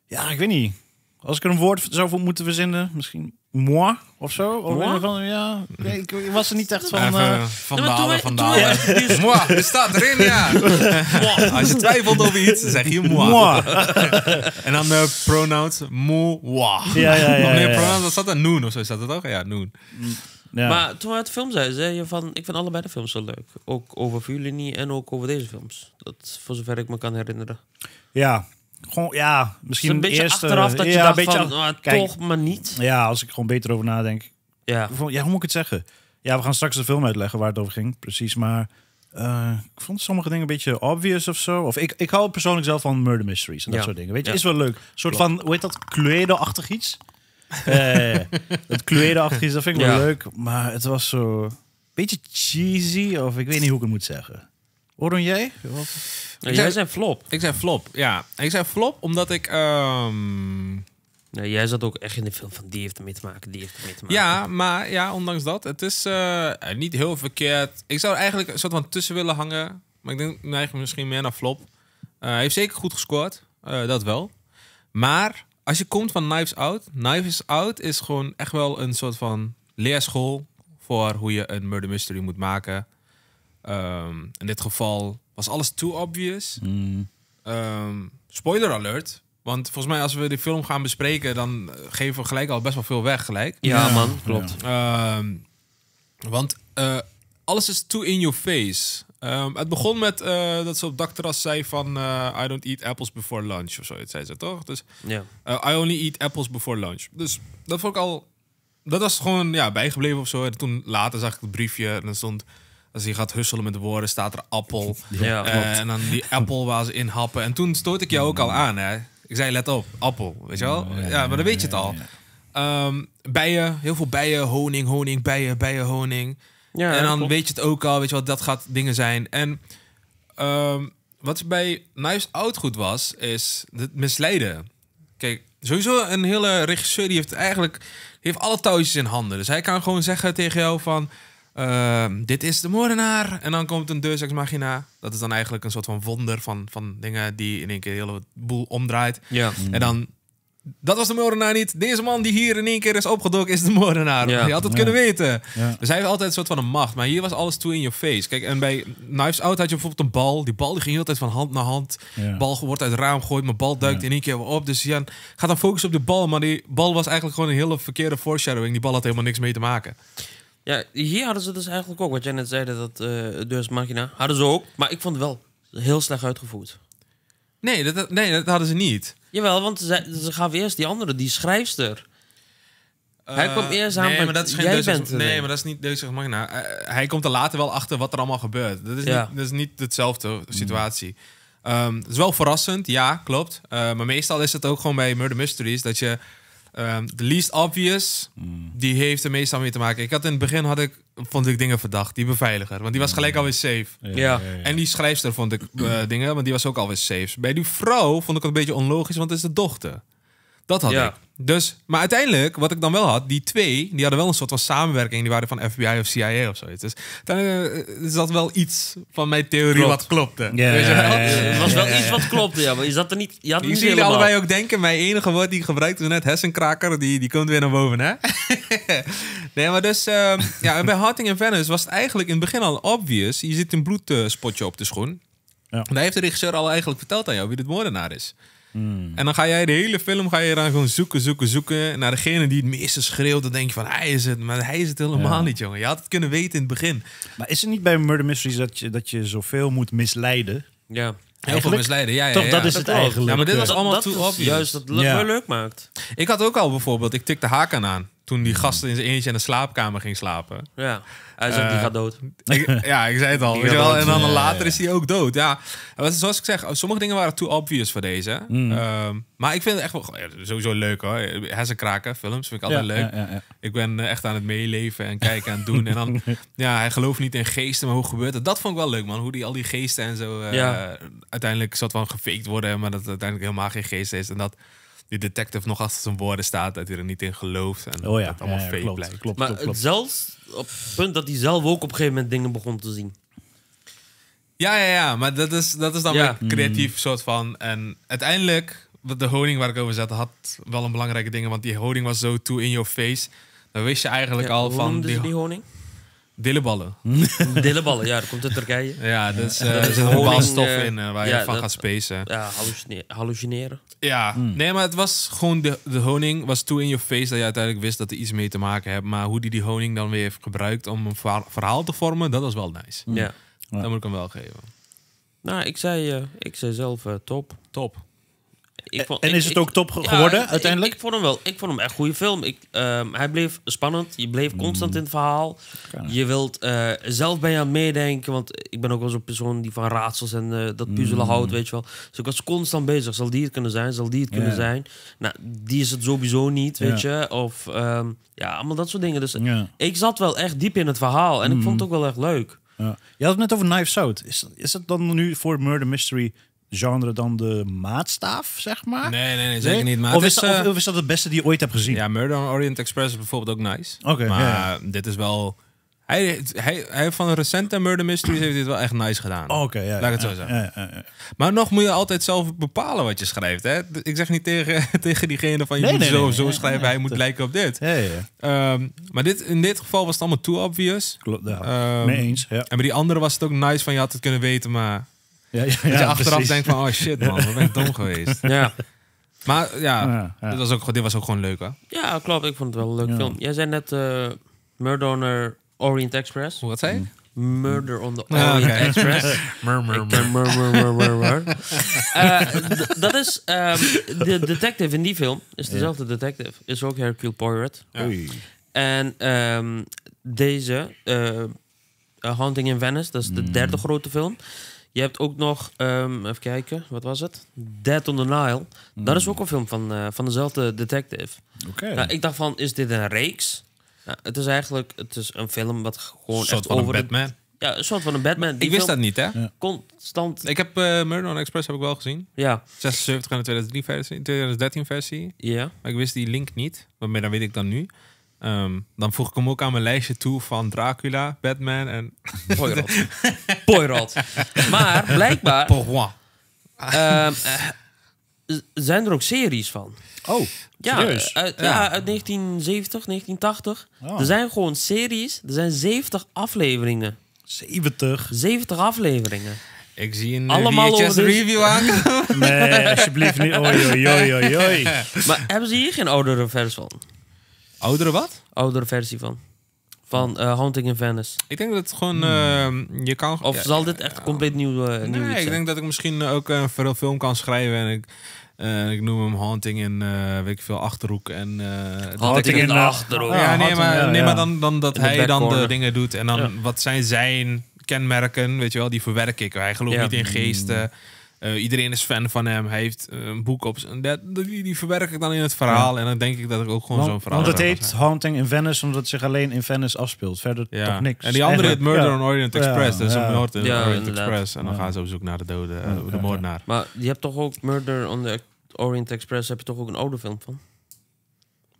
ja, ik weet niet. Als ik er een woord zou voor moeten verzinnen, misschien... Moi, of zo? Of van, ja, ik was er niet echt van... Even, uh, van ja, Dalen, Van Dalen. Ja. Moi, er staat erin, ja. Moi. Als je twijfelt over iets, dan zeg je moi. moi. En dan de pronouns moi. Ja, ja, ja. ja, ja, ja. Pronouns, dat staat er noen of zo, staat dat ook? Ja, noen. Ja. Maar toen we uit de film zeiden, zei je van... Ik vind allebei de films zo leuk. Ook over Vuurlinie en ook over deze films. Dat, voor zover ik me kan herinneren. Ja. Gewoon, ja, misschien dus een beetje eerst, achteraf dat je ja, dacht een beetje van, nou, kijk, toch, maar niet. Ja, als ik gewoon beter over nadenk. Ja. ja, hoe moet ik het zeggen? Ja, we gaan straks de film uitleggen waar het over ging, precies. Maar uh, ik vond sommige dingen een beetje obvious of zo. Of ik, ik hou persoonlijk zelf van murder mysteries en ja. dat soort dingen. Weet je, ja. is wel leuk. Een soort Klopt. van, hoe heet dat, Cluedo-achtig iets? eh, het Cluedo-achtig iets, dat vind ik ja. wel leuk. Maar het was zo een beetje cheesy, of ik weet niet hoe ik het moet zeggen. Orhun, jij? Wat? Nee, jij zei flop. Ik zei flop, ja. Ik zei flop omdat ik... Um... Nee, jij zat ook echt in de film van die heeft ermee te maken, die heeft ermee te maken. Ja, maar ja, ondanks dat. Het is uh, niet heel verkeerd. Ik zou er eigenlijk een soort van tussen willen hangen. Maar ik denk eigenlijk misschien meer naar flop. Uh, hij heeft zeker goed gescoord. Uh, dat wel. Maar als je komt van Knives Out... Knives Out is gewoon echt wel een soort van leerschool... voor hoe je een murder mystery moet maken... Um, in dit geval was alles too obvious. Mm. Um, spoiler alert. Want volgens mij als we die film gaan bespreken... dan geven we gelijk al best wel veel weg gelijk. Ja, ja. man, klopt. Ja. Um, want uh, alles is too in your face. Um, het begon met uh, dat ze op dakterras zei van... Uh, I don't eat apples before lunch of zo. Dat zei ze toch? Dus, ja. uh, I only eat apples before lunch. Dus dat vond ik al... Dat was gewoon ja, bijgebleven of zo. En toen later zag ik het briefje en dan stond... Als je gaat husselen met de woorden, staat er appel. Ja, uh, en dan die appel waar ze in happen. En toen stoot ik jou ook al aan, hè. Ik zei, let op, appel, weet je wel? Ja, ja maar dan weet je het al. Um, bijen, heel veel bijen, honing, honing, bijen, bijen, honing. Ja, en dan klopt. weet je het ook al, weet je wel, dat gaat dingen zijn. En um, wat bij Knives Out goed was, is het misleiden. Kijk, sowieso een hele regisseur, die heeft eigenlijk... Die heeft alle touwtjes in handen. Dus hij kan gewoon zeggen tegen jou van... Uh, dit is de moordenaar. En dan komt een Deus Ex Machina. Dat is dan eigenlijk een soort van wonder van, van dingen die in één keer een heleboel omdraait. Ja. Mm. En dan dat was de moordenaar niet. Deze man die hier in één keer is opgedoken is de moordenaar. Ja. Je had het ja. kunnen weten. Ja. Dus hij heeft altijd een soort van een macht. Maar hier was alles toe in your face. Kijk, en bij Knives Out had je bijvoorbeeld een bal. Die bal die ging heel tijd van hand naar hand. Ja. Bal wordt uit het raam gegooid, maar bal duikt ja. in één keer op. Dus Jan gaat dan focussen op de bal. Maar die bal was eigenlijk gewoon een hele verkeerde foreshadowing. Die bal had helemaal niks mee te maken. Ja, hier hadden ze dus eigenlijk ook, wat jij net zei, dat uh, Deus Machina. Hadden ze ook, maar ik vond het wel heel slecht uitgevoerd. Nee, dat, nee, dat hadden ze niet. Jawel, want ze, ze gaven eerst die andere, die schrijfster. Uh, hij kwam eerst aan, nee, maar, maar dat is geen Deus, bent, nee, nee, maar dat is niet Deus Machina. Uh, hij komt er later wel achter wat er allemaal gebeurt. Dat is, ja. niet, dat is niet dezelfde situatie. Mm. Um, het is wel verrassend, ja, klopt. Uh, maar meestal is het ook gewoon bij murder mysteries dat je... De um, least obvious, mm. die heeft er meestal mee te maken. Ik had in het begin had ik, vond ik dingen verdacht, die beveiliger. Want die was gelijk alweer safe. Ja, ja. Ja, ja, ja. En die schrijfster vond ik uh, dingen, want die was ook alweer safe. Bij die vrouw vond ik het een beetje onlogisch, want het is de dochter. Dat had ja. ik. Dus, maar uiteindelijk, wat ik dan wel had, die twee, die hadden wel een soort van samenwerking. Die waren van F B I of C I A of zoiets. Dus uiteindelijk is dat wel iets van mijn theorie Klopt. wat klopte. Yeah. Weet je wel? Yeah. Het was wel iets wat klopte, ja. Maar is dat er niet? Je had niet jullie allebei ook denken, mijn enige woord die ik gebruikte net, hersenkraker, die, die komt weer naar boven, hè? Nee, maar dus, um, ja, bij Haunting in Venice was het eigenlijk in het begin al obvious. Je zit een bloedspotje op de schoen. Ja. En daar heeft de regisseur al eigenlijk verteld aan jou wie dit moordenaar is. Mm. En dan ga jij de hele film ga je dan gewoon zoeken, zoeken, zoeken. Naar degene die het meeste schreeuwt, dan denk je van hij is het. Maar hij is het helemaal ja. niet, jongen. Je had het kunnen weten in het begin. Maar is het niet bij murder mysteries dat je, dat je zoveel moet misleiden? Ja. Heel eigenlijk? veel misleiden, ja. ja Toch, ja. dat is het eigenlijk. Ja, maar dit was allemaal dat, dat too obvious. Juist dat het ja. leuk maakt. Ik had ook al bijvoorbeeld, ik tikte Hakan aan. Toen die gasten in zijn eentje in de slaapkamer ging slapen. Ja, hij zei, uh, die gaat dood. Ik, ja, ik zei het al. Weet je wel? En dan later ja, ja. is hij ook dood. Ja, zoals ik zeg, sommige dingen waren too obvious voor deze. Mm. Um, maar ik vind het echt wel sowieso leuk, hoor. Hersenkraken, films vind ik altijd ja, leuk. Ja, ja, ja. Ik ben echt aan het meeleven en kijken en doen. En dan, ja, hij gelooft niet in geesten, maar hoe gebeurt het? Dat vond ik wel leuk, man. Hoe die al die geesten en zo uh, ja. uiteindelijk soort van gefaked worden. Maar dat het uiteindelijk helemaal geen geest is en dat... Die detective nog achter zijn woorden staat, dat hij er niet in gelooft. En oh ja, dat allemaal ja, ja, fake klopt, blijkt. Klopt, maar klopt, klopt. Zelfs op het punt dat hij zelf ook op een gegeven moment dingen begon te zien. Ja, ja, ja. Maar dat is, dat is dan ja. weer creatief mm. soort van. En uiteindelijk, de honing waar ik over zat, had wel een belangrijke ding. Want die honing was zo too in your face. Dan wist je eigenlijk ja, al van... die, die honing? Dilleballen. Dilleballen, ja, dat komt uit Turkije. Ja, dus, uh, er zit een balstof uh, in uh, waar ja, je van dat, gaat spacen. Ja, hallucine- hallucineren. Ja, mm. nee, maar het was gewoon de, de honing was toe in je face dat je uiteindelijk wist dat er iets mee te maken hebt. Maar hoe die die honing dan weer heeft gebruikt om een verhaal, verhaal te vormen, dat was wel nice. Mm. Ja. Dat moet ik hem wel geven. Nou, ik zei, uh, ik zei zelf uh, top. Top. Ik vond, en ik, is het ik, ook top ge- ja, geworden uiteindelijk? Ik, ik vond hem wel. Ik vond hem echt een goede film. Ik, uh, hij bleef spannend. Je bleef constant mm. in het verhaal. Je wilt uh, zelf bij je aan het meedenken. Want ik ben ook wel zo'n persoon die van raadsels en uh, dat puzzelen mm. houdt, weet je wel. Dus ik was constant bezig. Zal die het kunnen zijn? Zal die het yeah. kunnen zijn? Nou, die is het sowieso niet, weet yeah. je. Of um, ja, allemaal dat soort dingen. Dus yeah. ik zat wel echt diep in het verhaal. En mm. ik vond het ook wel echt leuk. Ja. Je had het net over Knives Out. Is, is dat dan nu voor murder mystery... genre dan de maatstaaf, zeg maar? Nee, nee, nee zeker nee? niet. Maar of, is is, dat, of is dat het beste die je ooit hebt gezien? Ja, Murder on the Orient Express is bijvoorbeeld ook nice. Okay, maar ja. dit is wel... Hij, hij, hij van recente murder mysteries heeft dit wel echt nice gedaan. Oh, Oké, okay, ja, ja, Laat ik het zo zeggen. Ja, ja, ja, ja. Maar nog moet je altijd zelf bepalen wat je schrijft. Hè? Ik zeg niet tegen, tegen diegene van je nee, moet nee, zo nee, of zo nee, schrijven, nee, hij nee, moet lijken op dit. Ja, ja. Um, maar dit, in dit geval was het allemaal too obvious. Klopt, ja. um, mee eens. Ja. En bij die andere was het ook nice van je had het kunnen weten, maar... Ja, ja, ja, dat je ja, achteraf precies. denkt van, oh shit man, wat ben ik dom geweest. Ja. Maar ja, ja, ja. Dit, was ook, dit was ook gewoon leuk, hè? Ja, klopt. Ik vond het wel een leuk ja. film. Jij zei net uh, Murder on the Orient Express. Wat zei je? Murder on the Orient oh, okay. Express. Murmur, murmur, dat is, um, de detective in die film is dezelfde detective. Is ook Hercule Poirot. Ja. En um, deze, uh, A Haunting in Venice, dat is de mm. derde grote film. Je hebt ook nog, um, even kijken, wat was het? Dead on the Nile. Mm. Dat is ook een film van, uh, van dezelfde detective. Okay. Nou, ik dacht van, is dit een reeks? Nou, het is eigenlijk het is een film wat gewoon echt over... Een Batman. Het, ja, een soort van een Batman. Die ik wist dat niet, hè? Ja. Constant. Ik heb uh, Murder on the Express heb ik wel gezien. Ja. zesenzeventig en de tweeduizend drie versie, tweeduizend dertien versie. Ja. Yeah. Maar ik wist die link niet. Maar dan weet ik dan nu. Um, dan voeg ik hem ook aan mijn lijstje toe van Dracula, Batman en... Poirot. Poirot. Maar blijkbaar... Um, uh, zijn er ook series van. Oh, ja, serieus? Uit, ja. ja, uit negentien zeventig, negentien tachtig. Oh. Er zijn gewoon series, er zijn zeventig afleveringen. zeventig? zeventig afleveringen. Ik zie een V H S review aan. Nee, alsjeblieft niet. Oei, oei, oei, oei. Maar hebben ze hier geen oudere vers van? Oudere wat? Oudere versie van. Van uh, Haunting in Venice. Ik denk dat het gewoon... Hmm. Uh, je kan, of ja, zal dit echt uh, compleet nieuw, uh, nee, nieuw zijn? Nee, ik denk dat ik misschien ook uh, een film kan schrijven. En ik, uh, ik noem hem Haunting in, uh, weet ik veel, Achterhoek. En, uh, Haunting in de Achterhoek. Ja, ja, nee, maar, ja, ja. nee, maar dan, dan dat hij dan de dingen doet. En dan ja. wat zijn zijn kenmerken, weet je wel, die verwerk ik. Hij gelooft ja. niet in geesten. Uh, iedereen is fan van hem. Hij heeft uh, een boek op... Dat, die, die verwerk ik dan in het verhaal. Ja. En dan denk ik dat ik ook gewoon zo'n verhaal... Want het heet Haunting in Venice, omdat het zich alleen in Venice afspeelt. Verder ja. toch niks. En die andere heet Murder ja. on Orient Express. Ja. Dat is ja. Murder on ja, Orient inderdaad. Express. En dan ja. gaan ze op zoek naar de dode, uh, ja. de moordenaar. Maar je hebt toch ook Murder on the Orient Express... heb je toch ook een oude film van?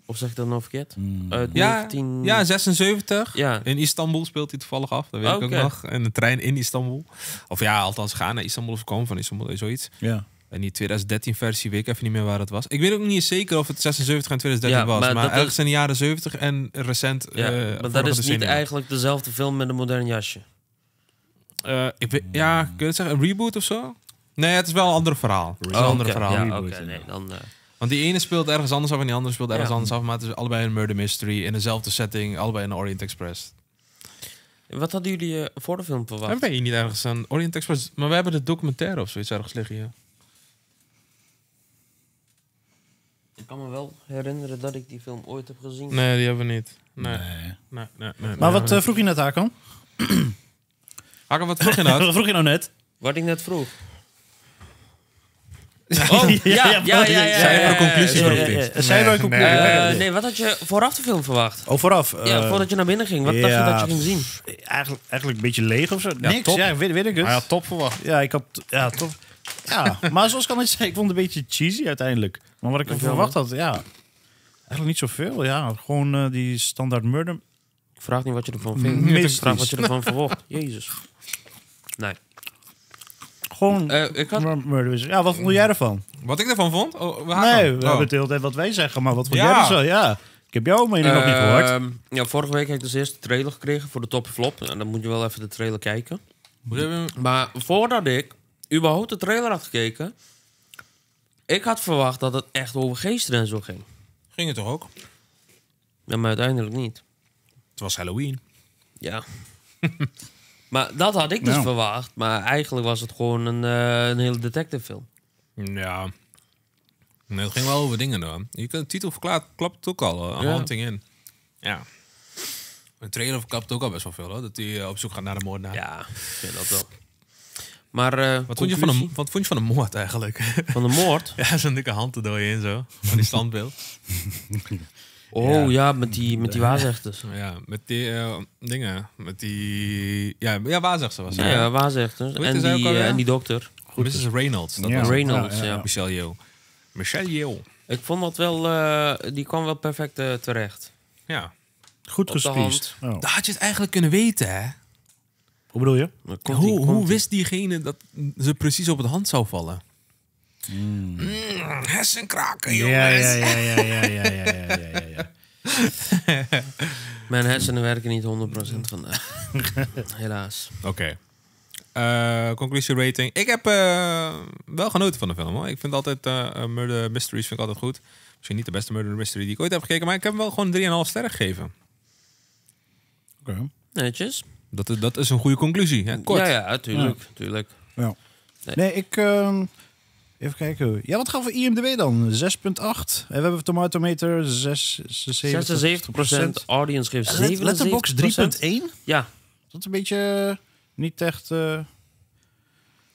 Of zeg ik dat nou verkeerd? Mm. Uit ja, negentien... ja, zesenzeventig. Ja. In Istanbul speelt hij toevallig af. Dat weet okay. ik ook nog. En de trein in Istanbul. Of ja, althans gaan naar Istanbul of komen van Istanbul. Zoiets. Ja. En die tweeduizend dertien versie, weet ik even niet meer waar dat was. Ik weet ook niet zeker of het zesenzeventig en tweeduizend dertien ja, was. Maar, maar ergens is... in de jaren zeventig en recent. Ja, uh, maar dat is decennia. Niet eigenlijk dezelfde film met een modern jasje. Uh, ik weet, ja, kun je het zeggen? Een reboot of zo? Nee, het is wel een ander verhaal. Een oh, ander okay. verhaal. Ja, oké. Okay, nee, dan... Uh... Want die ene speelt ergens anders af en die andere speelt ergens ja. anders af. Maar het is allebei een murder mystery. In dezelfde setting, allebei in de Orient Express. Wat hadden jullie uh, voor de film verwacht? Ben je niet ergens aan Orient Express? Maar we hebben de documentaire of zoiets ergens liggen hier. Ik kan me wel herinneren dat ik die film ooit heb gezien. Nee, die hebben we niet. Nee. nee. nee, nee, nee, nee maar wat uh, vroeg je net, Hakan? Hakan, wat vroeg je nou? Wat vroeg je nou net? Wat ik net vroeg. Oh, ja, ja, ja. Cijferconclusie vroeg dit. Cijferconclusie. Nee, wat had je vooraf de film verwacht? Oh, vooraf? Uh, ja, voordat je naar binnen ging. Wat ja, dacht je dat je ging zien? Eigenlijk, eigenlijk een beetje leeg of zo. Ja, niks, top. ja, weet, weet ik het. Maar ja, top verwacht. Ja, ik had... Ja, top. Ja, maar zoals kan ik zeggen, ik vond het een beetje cheesy uiteindelijk. Maar wat ik verwacht had, ja... Eigenlijk niet zoveel, ja. Gewoon uh, die standaard murder... Ik vraag niet wat je ervan vindt. Ik vraag wat je ervan verwacht. Jezus. Nee. Gewoon uh, ik had... Ja, wat vond jij ervan? Wat ik ervan vond? Oh, we nee, we oh. hebben het de hele tijd wat wij zeggen, maar wat vond ja. jij ervan? Ja, ik heb jouw mening uh, nog niet gehoord. Ja, vorige week heb ik dus eerst de trailer gekregen voor de top flop. En dan moet je wel even de trailer kijken. We... Maar voordat ik überhaupt de trailer had gekeken... Ik had verwacht dat het echt over geesten en zo ging. Ging het toch ook? Ja, maar uiteindelijk niet. Het was Halloween. Ja. Maar dat had ik dus nou. verwacht. Maar eigenlijk was het gewoon een, uh, een hele detectivefilm. Ja. Nee, het ging wel over dingen dan. Je kunt de titel verklaart, klapt het ook al. Een ja. Haunting in. Ja. Een trailer klapt ook al best wel veel. Hoor. Dat hij uh, op zoek gaat naar de moordenaar. Ja, ja, dat wel. Maar uh, wat, vond je van de, wat vond je van de moord eigenlijk? Van de moord? Ja, zo'n dikke hand te dooien en zo. Van die standbeeld. Oh ja. ja, met die, met die waarzegters. Ja, met die uh, dingen. Met die... Ja, ja waarzegters was het. Ja, ja waarzegters. En, uh, en die dokter. Goed, dit is Reynolds. Dat ja. Reynolds, ja. ja. ja. Michel Yeoh. Michel Yeoh. Ik vond dat wel... Uh, die kwam wel perfect uh, terecht. Ja. Goed gespiest. Oh. Daar had je het eigenlijk kunnen weten, hè? Hoe bedoel je? Komt hoe die, hoe wist diegene dat ze precies op de hand zou vallen? Mm. Mm, hersenkraken, jongens. Ja, ja, ja, ja, ja, ja, ja, ja, ja. Mijn hersenen werken niet honderd procent vandaag. Helaas. Oké. Okay. Uh, conclusie rating. Ik heb uh, wel genoten van de film, hoor. Ik vind altijd uh, murder mysteries vind ik altijd goed. Misschien niet de beste murder mystery die ik ooit heb gekeken, maar ik heb hem wel gewoon drie komma vijf sterren gegeven. Oké. Okay. Netjes. Dat, dat is een goede conclusie, hè? Kort. Ja, ja, tuurlijk. Ja. tuurlijk. Ja. Nee. nee, ik... Uh... Even kijken. Ja, wat gaan we voor I M D B dan? zes komma acht. En we hebben een tomatometer zesenzeventig procent. Audience geeft zevenenzeventig procent. Letterboxd drie komma één? Ja. Dat is een beetje niet echt... Uh...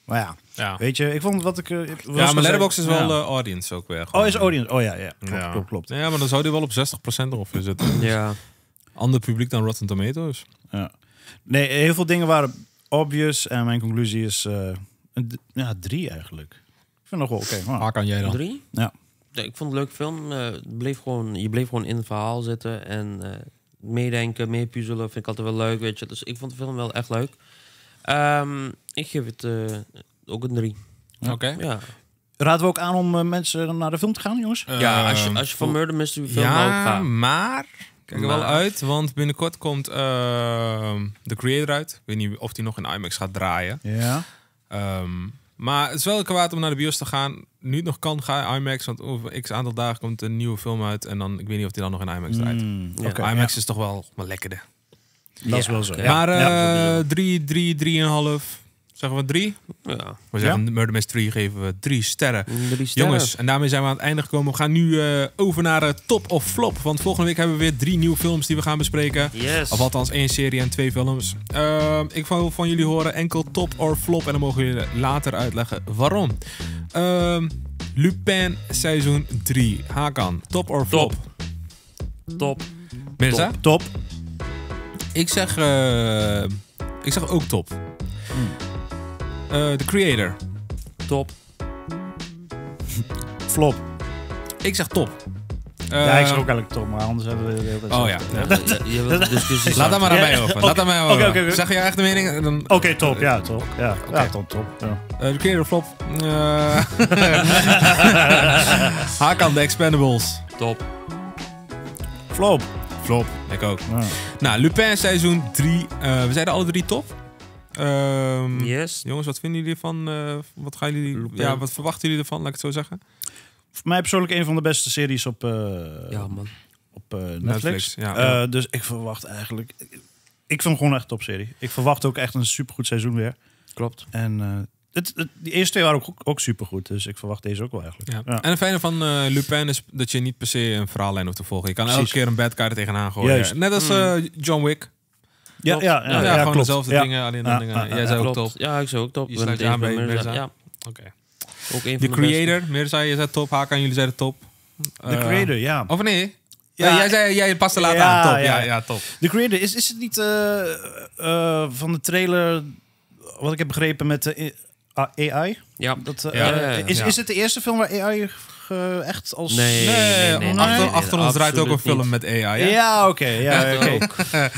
Maar ja. ja, weet je, ik vond wat ik... Uh, ja, maar Letterboxd is wel ja. uh, audience ook weer. Gewoon. Oh, is audience. Oh ja, ja. Klopt, ja. klopt, klopt. Ja, maar dan zou die wel op zestig procent ongeveer zitten. Ja. Ander publiek dan Rotten Tomatoes. Ja. Nee, heel veel dingen waren obvious. En mijn conclusie is uh, een ja, drie eigenlijk. Ik vind het nog wel oké. Okay. Waar kan jij dan? Drie? Ja. ja. Ik vond het een leuke film. Uh, bleef gewoon, je bleef gewoon in het verhaal zitten. En uh, meedenken, meepuzzelen vind ik altijd wel leuk. Weet je. Dus ik vond de film wel echt leuk. Um, ik geef het uh, ook een drie. Ja. Oké. Okay. Ja. Raden we ook aan om uh, mensen naar de film te gaan, jongens? Uh, ja, als je, als je van Murder Mystery film ja, ook gaat. Maar... Kijk er wel uit, want binnenkort komt uh, The Creator uit. Ik weet niet of die nog in IMAX gaat draaien. Ja. Um, maar het is wel kwaad om naar de bios te gaan. Nu het nog kan, ga IMAX. Want over x aantal dagen komt een nieuwe film uit. En dan, ik weet niet of die dan nog in IMAX draait. Mm, ja. okay, IMAX ja. is toch wel wat lekkerder. Dat ja, is wel zo. Okay. Maar uh, drie, drie, drieënhalf... Zeggen we drie? Ja. We zeggen ja? Murder Mystery geven we drie sterren. drie sterren. Jongens, en daarmee zijn we aan het einde gekomen. We gaan nu uh, over naar uh, top of flop. Want volgende week hebben we weer drie nieuwe films die we gaan bespreken. Yes. Of althans één serie en twee films. Uh, ik wil van jullie horen enkel top of flop. En dan mogen jullie later uitleggen waarom. Uh, Lupin seizoen drie. Hakan, top of flop? Top. Top. Mirza? Top. top. Ik zeg... Uh, ik zeg ook top. Mm. Uh, The Creator. Top. Flop. Ik zeg top. Uh, ja, ik zeg ook eigenlijk top, maar anders hebben we... Heel oh ja. Laat dat maar aan mij over. Laat dat maar over. Okay, okay. Zeg je echt de mening? Dan... Oké, okay, top. Ja, top. Ja, okay. ja top. top. Ja. Uh, The Creator, flop. Uh... Hakan, The Expendables. Top. Flop. Flop. Ik ook. Ja. Nou, Lupin seizoen drie. Uh, we zeiden alle drie top. Um, yes. Jongens, wat vinden jullie ervan? Uh, wat, gaan jullie, ja, wat verwachten jullie ervan, laat ik het zo zeggen? Voor mij persoonlijk een van de beste series op, uh, ja, man. op uh, Netflix. Netflix ja. uh, dus ik verwacht eigenlijk... Ik, ik vind gewoon echt een topserie. Ik verwacht ook echt een supergoed seizoen weer. Klopt. En uh, het, het, die eerste twee waren ook, ook supergoed. Dus ik verwacht deze ook wel eigenlijk. Ja. Ja. En het fijne van uh, Lupin is dat je niet per se een verhaallijn hoeft te volgen. Je kan Precies. elke keer een bad guy er tegenaan gooien. Ja. Net als uh, John Wick. Ja, ja, ja, ja, ja, ja, gewoon dezelfde ja. dingen, alleen ja, dingen. Ja, Jij ja, zei ook top. Ja, ik zei ook top. Je sluit aan bij Mirza. Ja. Okay. Ook een van de Creator, Mirza, je zei top. Hakan, jullie zeiden top. De uh, Creator, ja. Of nee? Ja, ja, jij zei, jij past er later ja, aan. Top, ja, ja, ja top. De Creator, is, is het niet uh, uh, van de trailer, wat ik heb begrepen met de uh, A I? Ja. Dat, uh, ja, ja, ja. Is, is het de eerste film waar A I... Uh, echt als... Nee, nee, nee, nee, nee. Achter, achter ons draait ook een film niet. Met A I. Ja, ja oké. Okay, ja, okay.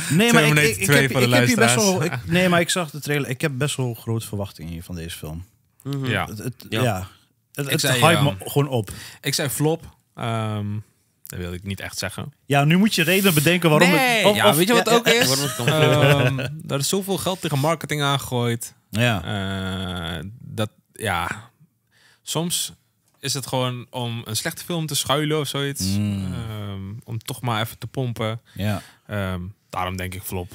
nee, maar ik, ik, ik, heb, ik heb hier best wel... Ik, nee, maar ik zag de trailer. Ik heb best wel grote verwachtingen hier van deze film. Mm-hmm. Ja. Het, het, ja. ja. Het, het zei, hype um, me gewoon op. Ik zei flop. Um, dat wil ik niet echt zeggen. Ja, nu moet je reden bedenken waarom nee, het... Of, ja, of, weet je wat ja, ook is? um, er is zoveel geld tegen marketing aangegooid. Ja. Uh, dat, ja. Soms... Is het gewoon om een slechte film te schuilen of zoiets? Mm. Um, om toch maar even te pompen. Ja. Um, daarom denk ik flop.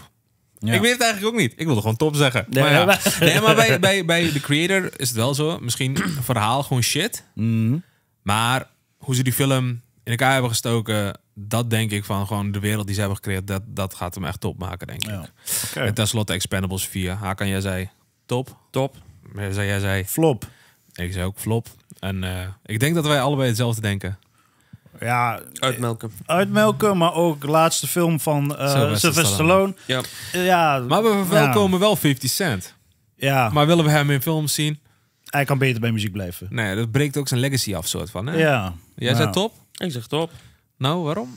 Ja. Ik weet het eigenlijk ook niet. Ik wilde gewoon top zeggen. Nee, maar, ja. Ja. nee, maar bij, bij, bij The Creator is het wel zo. Misschien verhaal gewoon shit. Mm. Maar hoe ze die film in elkaar hebben gestoken... Dat denk ik van gewoon de wereld die ze hebben gecreëerd... Dat, dat gaat hem echt top maken, denk ja. ik. Okay. En tenslotte Expendables vier. Hakan, jij zei top. Top. Jij zei flop. Ik zei ook flop. En uh, ik denk dat wij allebei hetzelfde denken. Ja, uitmelken. Uitmelken, maar ook laatste film van uh, Sylvester Stallone. Ja. Uh, ja. Maar we verwelkomen ja. wel fifty cent. Ja. Maar willen we hem in films zien? Hij kan beter bij muziek blijven. Nee, dat breekt ook zijn legacy af, soort van. Hè? Ja. Jij ja. zegt top? Ik zeg top. Nou, waarom?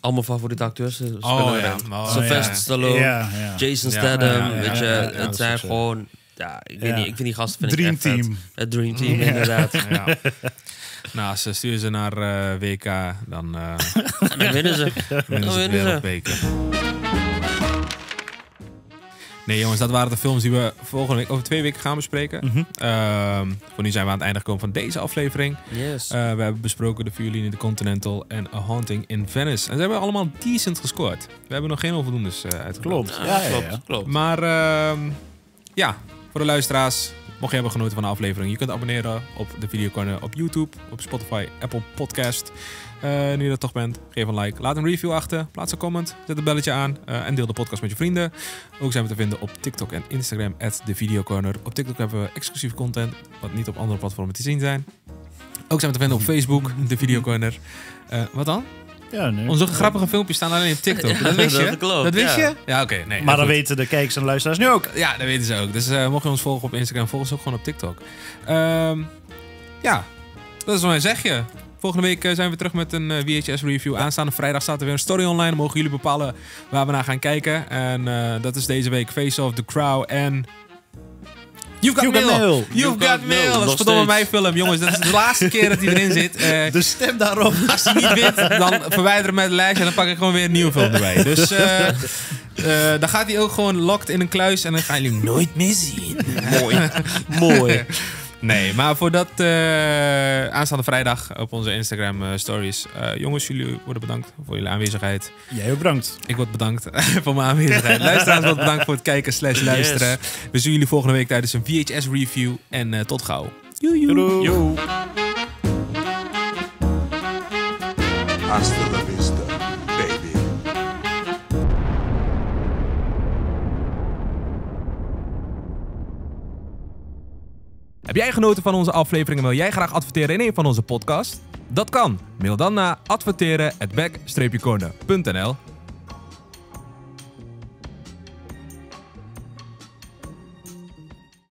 Allemaal favoriete acteurs. Oh, ja. oh, Sylvester ja. Stallone, ja, ja. Jason ja, Statham. Ja, ja, weet je, ja, ja, ja, het zijn gewoon... Ja, ik weet ja. niet. Ik vind die gasten vind Dream ik Team. Vet. Het Dream Team, ja. inderdaad. Ja. Nou, als ze sturen ze naar uh, W K, dan, uh, ja, dan winnen ze. Winnen dan ze winnen ze. Beker. Nee, jongens, dat waren de films die we volgende week over twee weken gaan bespreken. Mm-hmm. uh, voor nu zijn we aan het einde gekomen van deze aflevering. Yes. Uh, we hebben besproken De Vuurlinie, de Continental en A Haunting in Venice. En ze hebben allemaal decent gescoord. We hebben nog geen onvoldoendes uh, uit. Klopt. Ja, ja, ja, ja. Klopt, klopt. Maar uh, ja... Voor de luisteraars, mocht je hebben genoten van de aflevering... je kunt abonneren op de Video Corner op YouTube... op Spotify, Apple Podcast. Uh, nu je dat toch bent, geef een like. Laat een review achter, plaats een comment, zet een belletje aan... Uh, en deel de podcast met je vrienden. Ook zijn we te vinden op TikTok en Instagram... at de video corner. Op TikTok hebben we exclusief content... wat niet op andere platformen te zien zijn. Ook zijn we te vinden op Facebook, de Video Corner. Uh, wat dan? Ja, nee. Onze grappige filmpjes staan alleen op TikTok. Ja, dat wist je? Dat, klopt, dat wist ja. je? Ja, oké. Okay, nee, maar dat goed. Weten de kijkers en luisteraars nu ook. Ja, dat weten ze ook. Dus uh, mocht je ons volgen op Instagram, volg ons ook gewoon op TikTok. Um, ja, dat is wat ik zeg je. Volgende week zijn we terug met een V H S-review. Aanstaande vrijdag staat er weer een story online. Mogen jullie bepalen waar we naar gaan kijken. En uh, dat is deze week Face Off, The Crow en... You've Got, you've got Mail. You've, you've Got, got Mail. Dat is verdomme mijn film, jongens. Dat is de laatste keer dat hij erin zit. Uh, dus stem daarop. Als hij niet wint, dan verwijder hem uit het lijstje en dan pak ik gewoon weer een nieuwe film erbij. Dus... Uh, Uh, dan gaat hij ook gewoon locked in een kluis en dan gaan jullie hem nooit meer zien. Mooi. Mooi. Nee, maar voor dat uh, aanstaande vrijdag op onze Instagram uh, stories. Uh, jongens, jullie worden bedankt voor jullie aanwezigheid. Jij ook bedankt. Ik word bedankt voor mijn aanwezigheid. Luisteraars, wat bedankt voor het kijken slash luisteren. Yes. We zien jullie volgende week tijdens een V H S review. En uh, tot gauw. Joe. Hasta la vista. Heb jij genoten van onze aflevering en wil jij graag adverteren in een van onze podcasts? Dat kan. Mail dan naar adverteren at back streepje corner punt n l.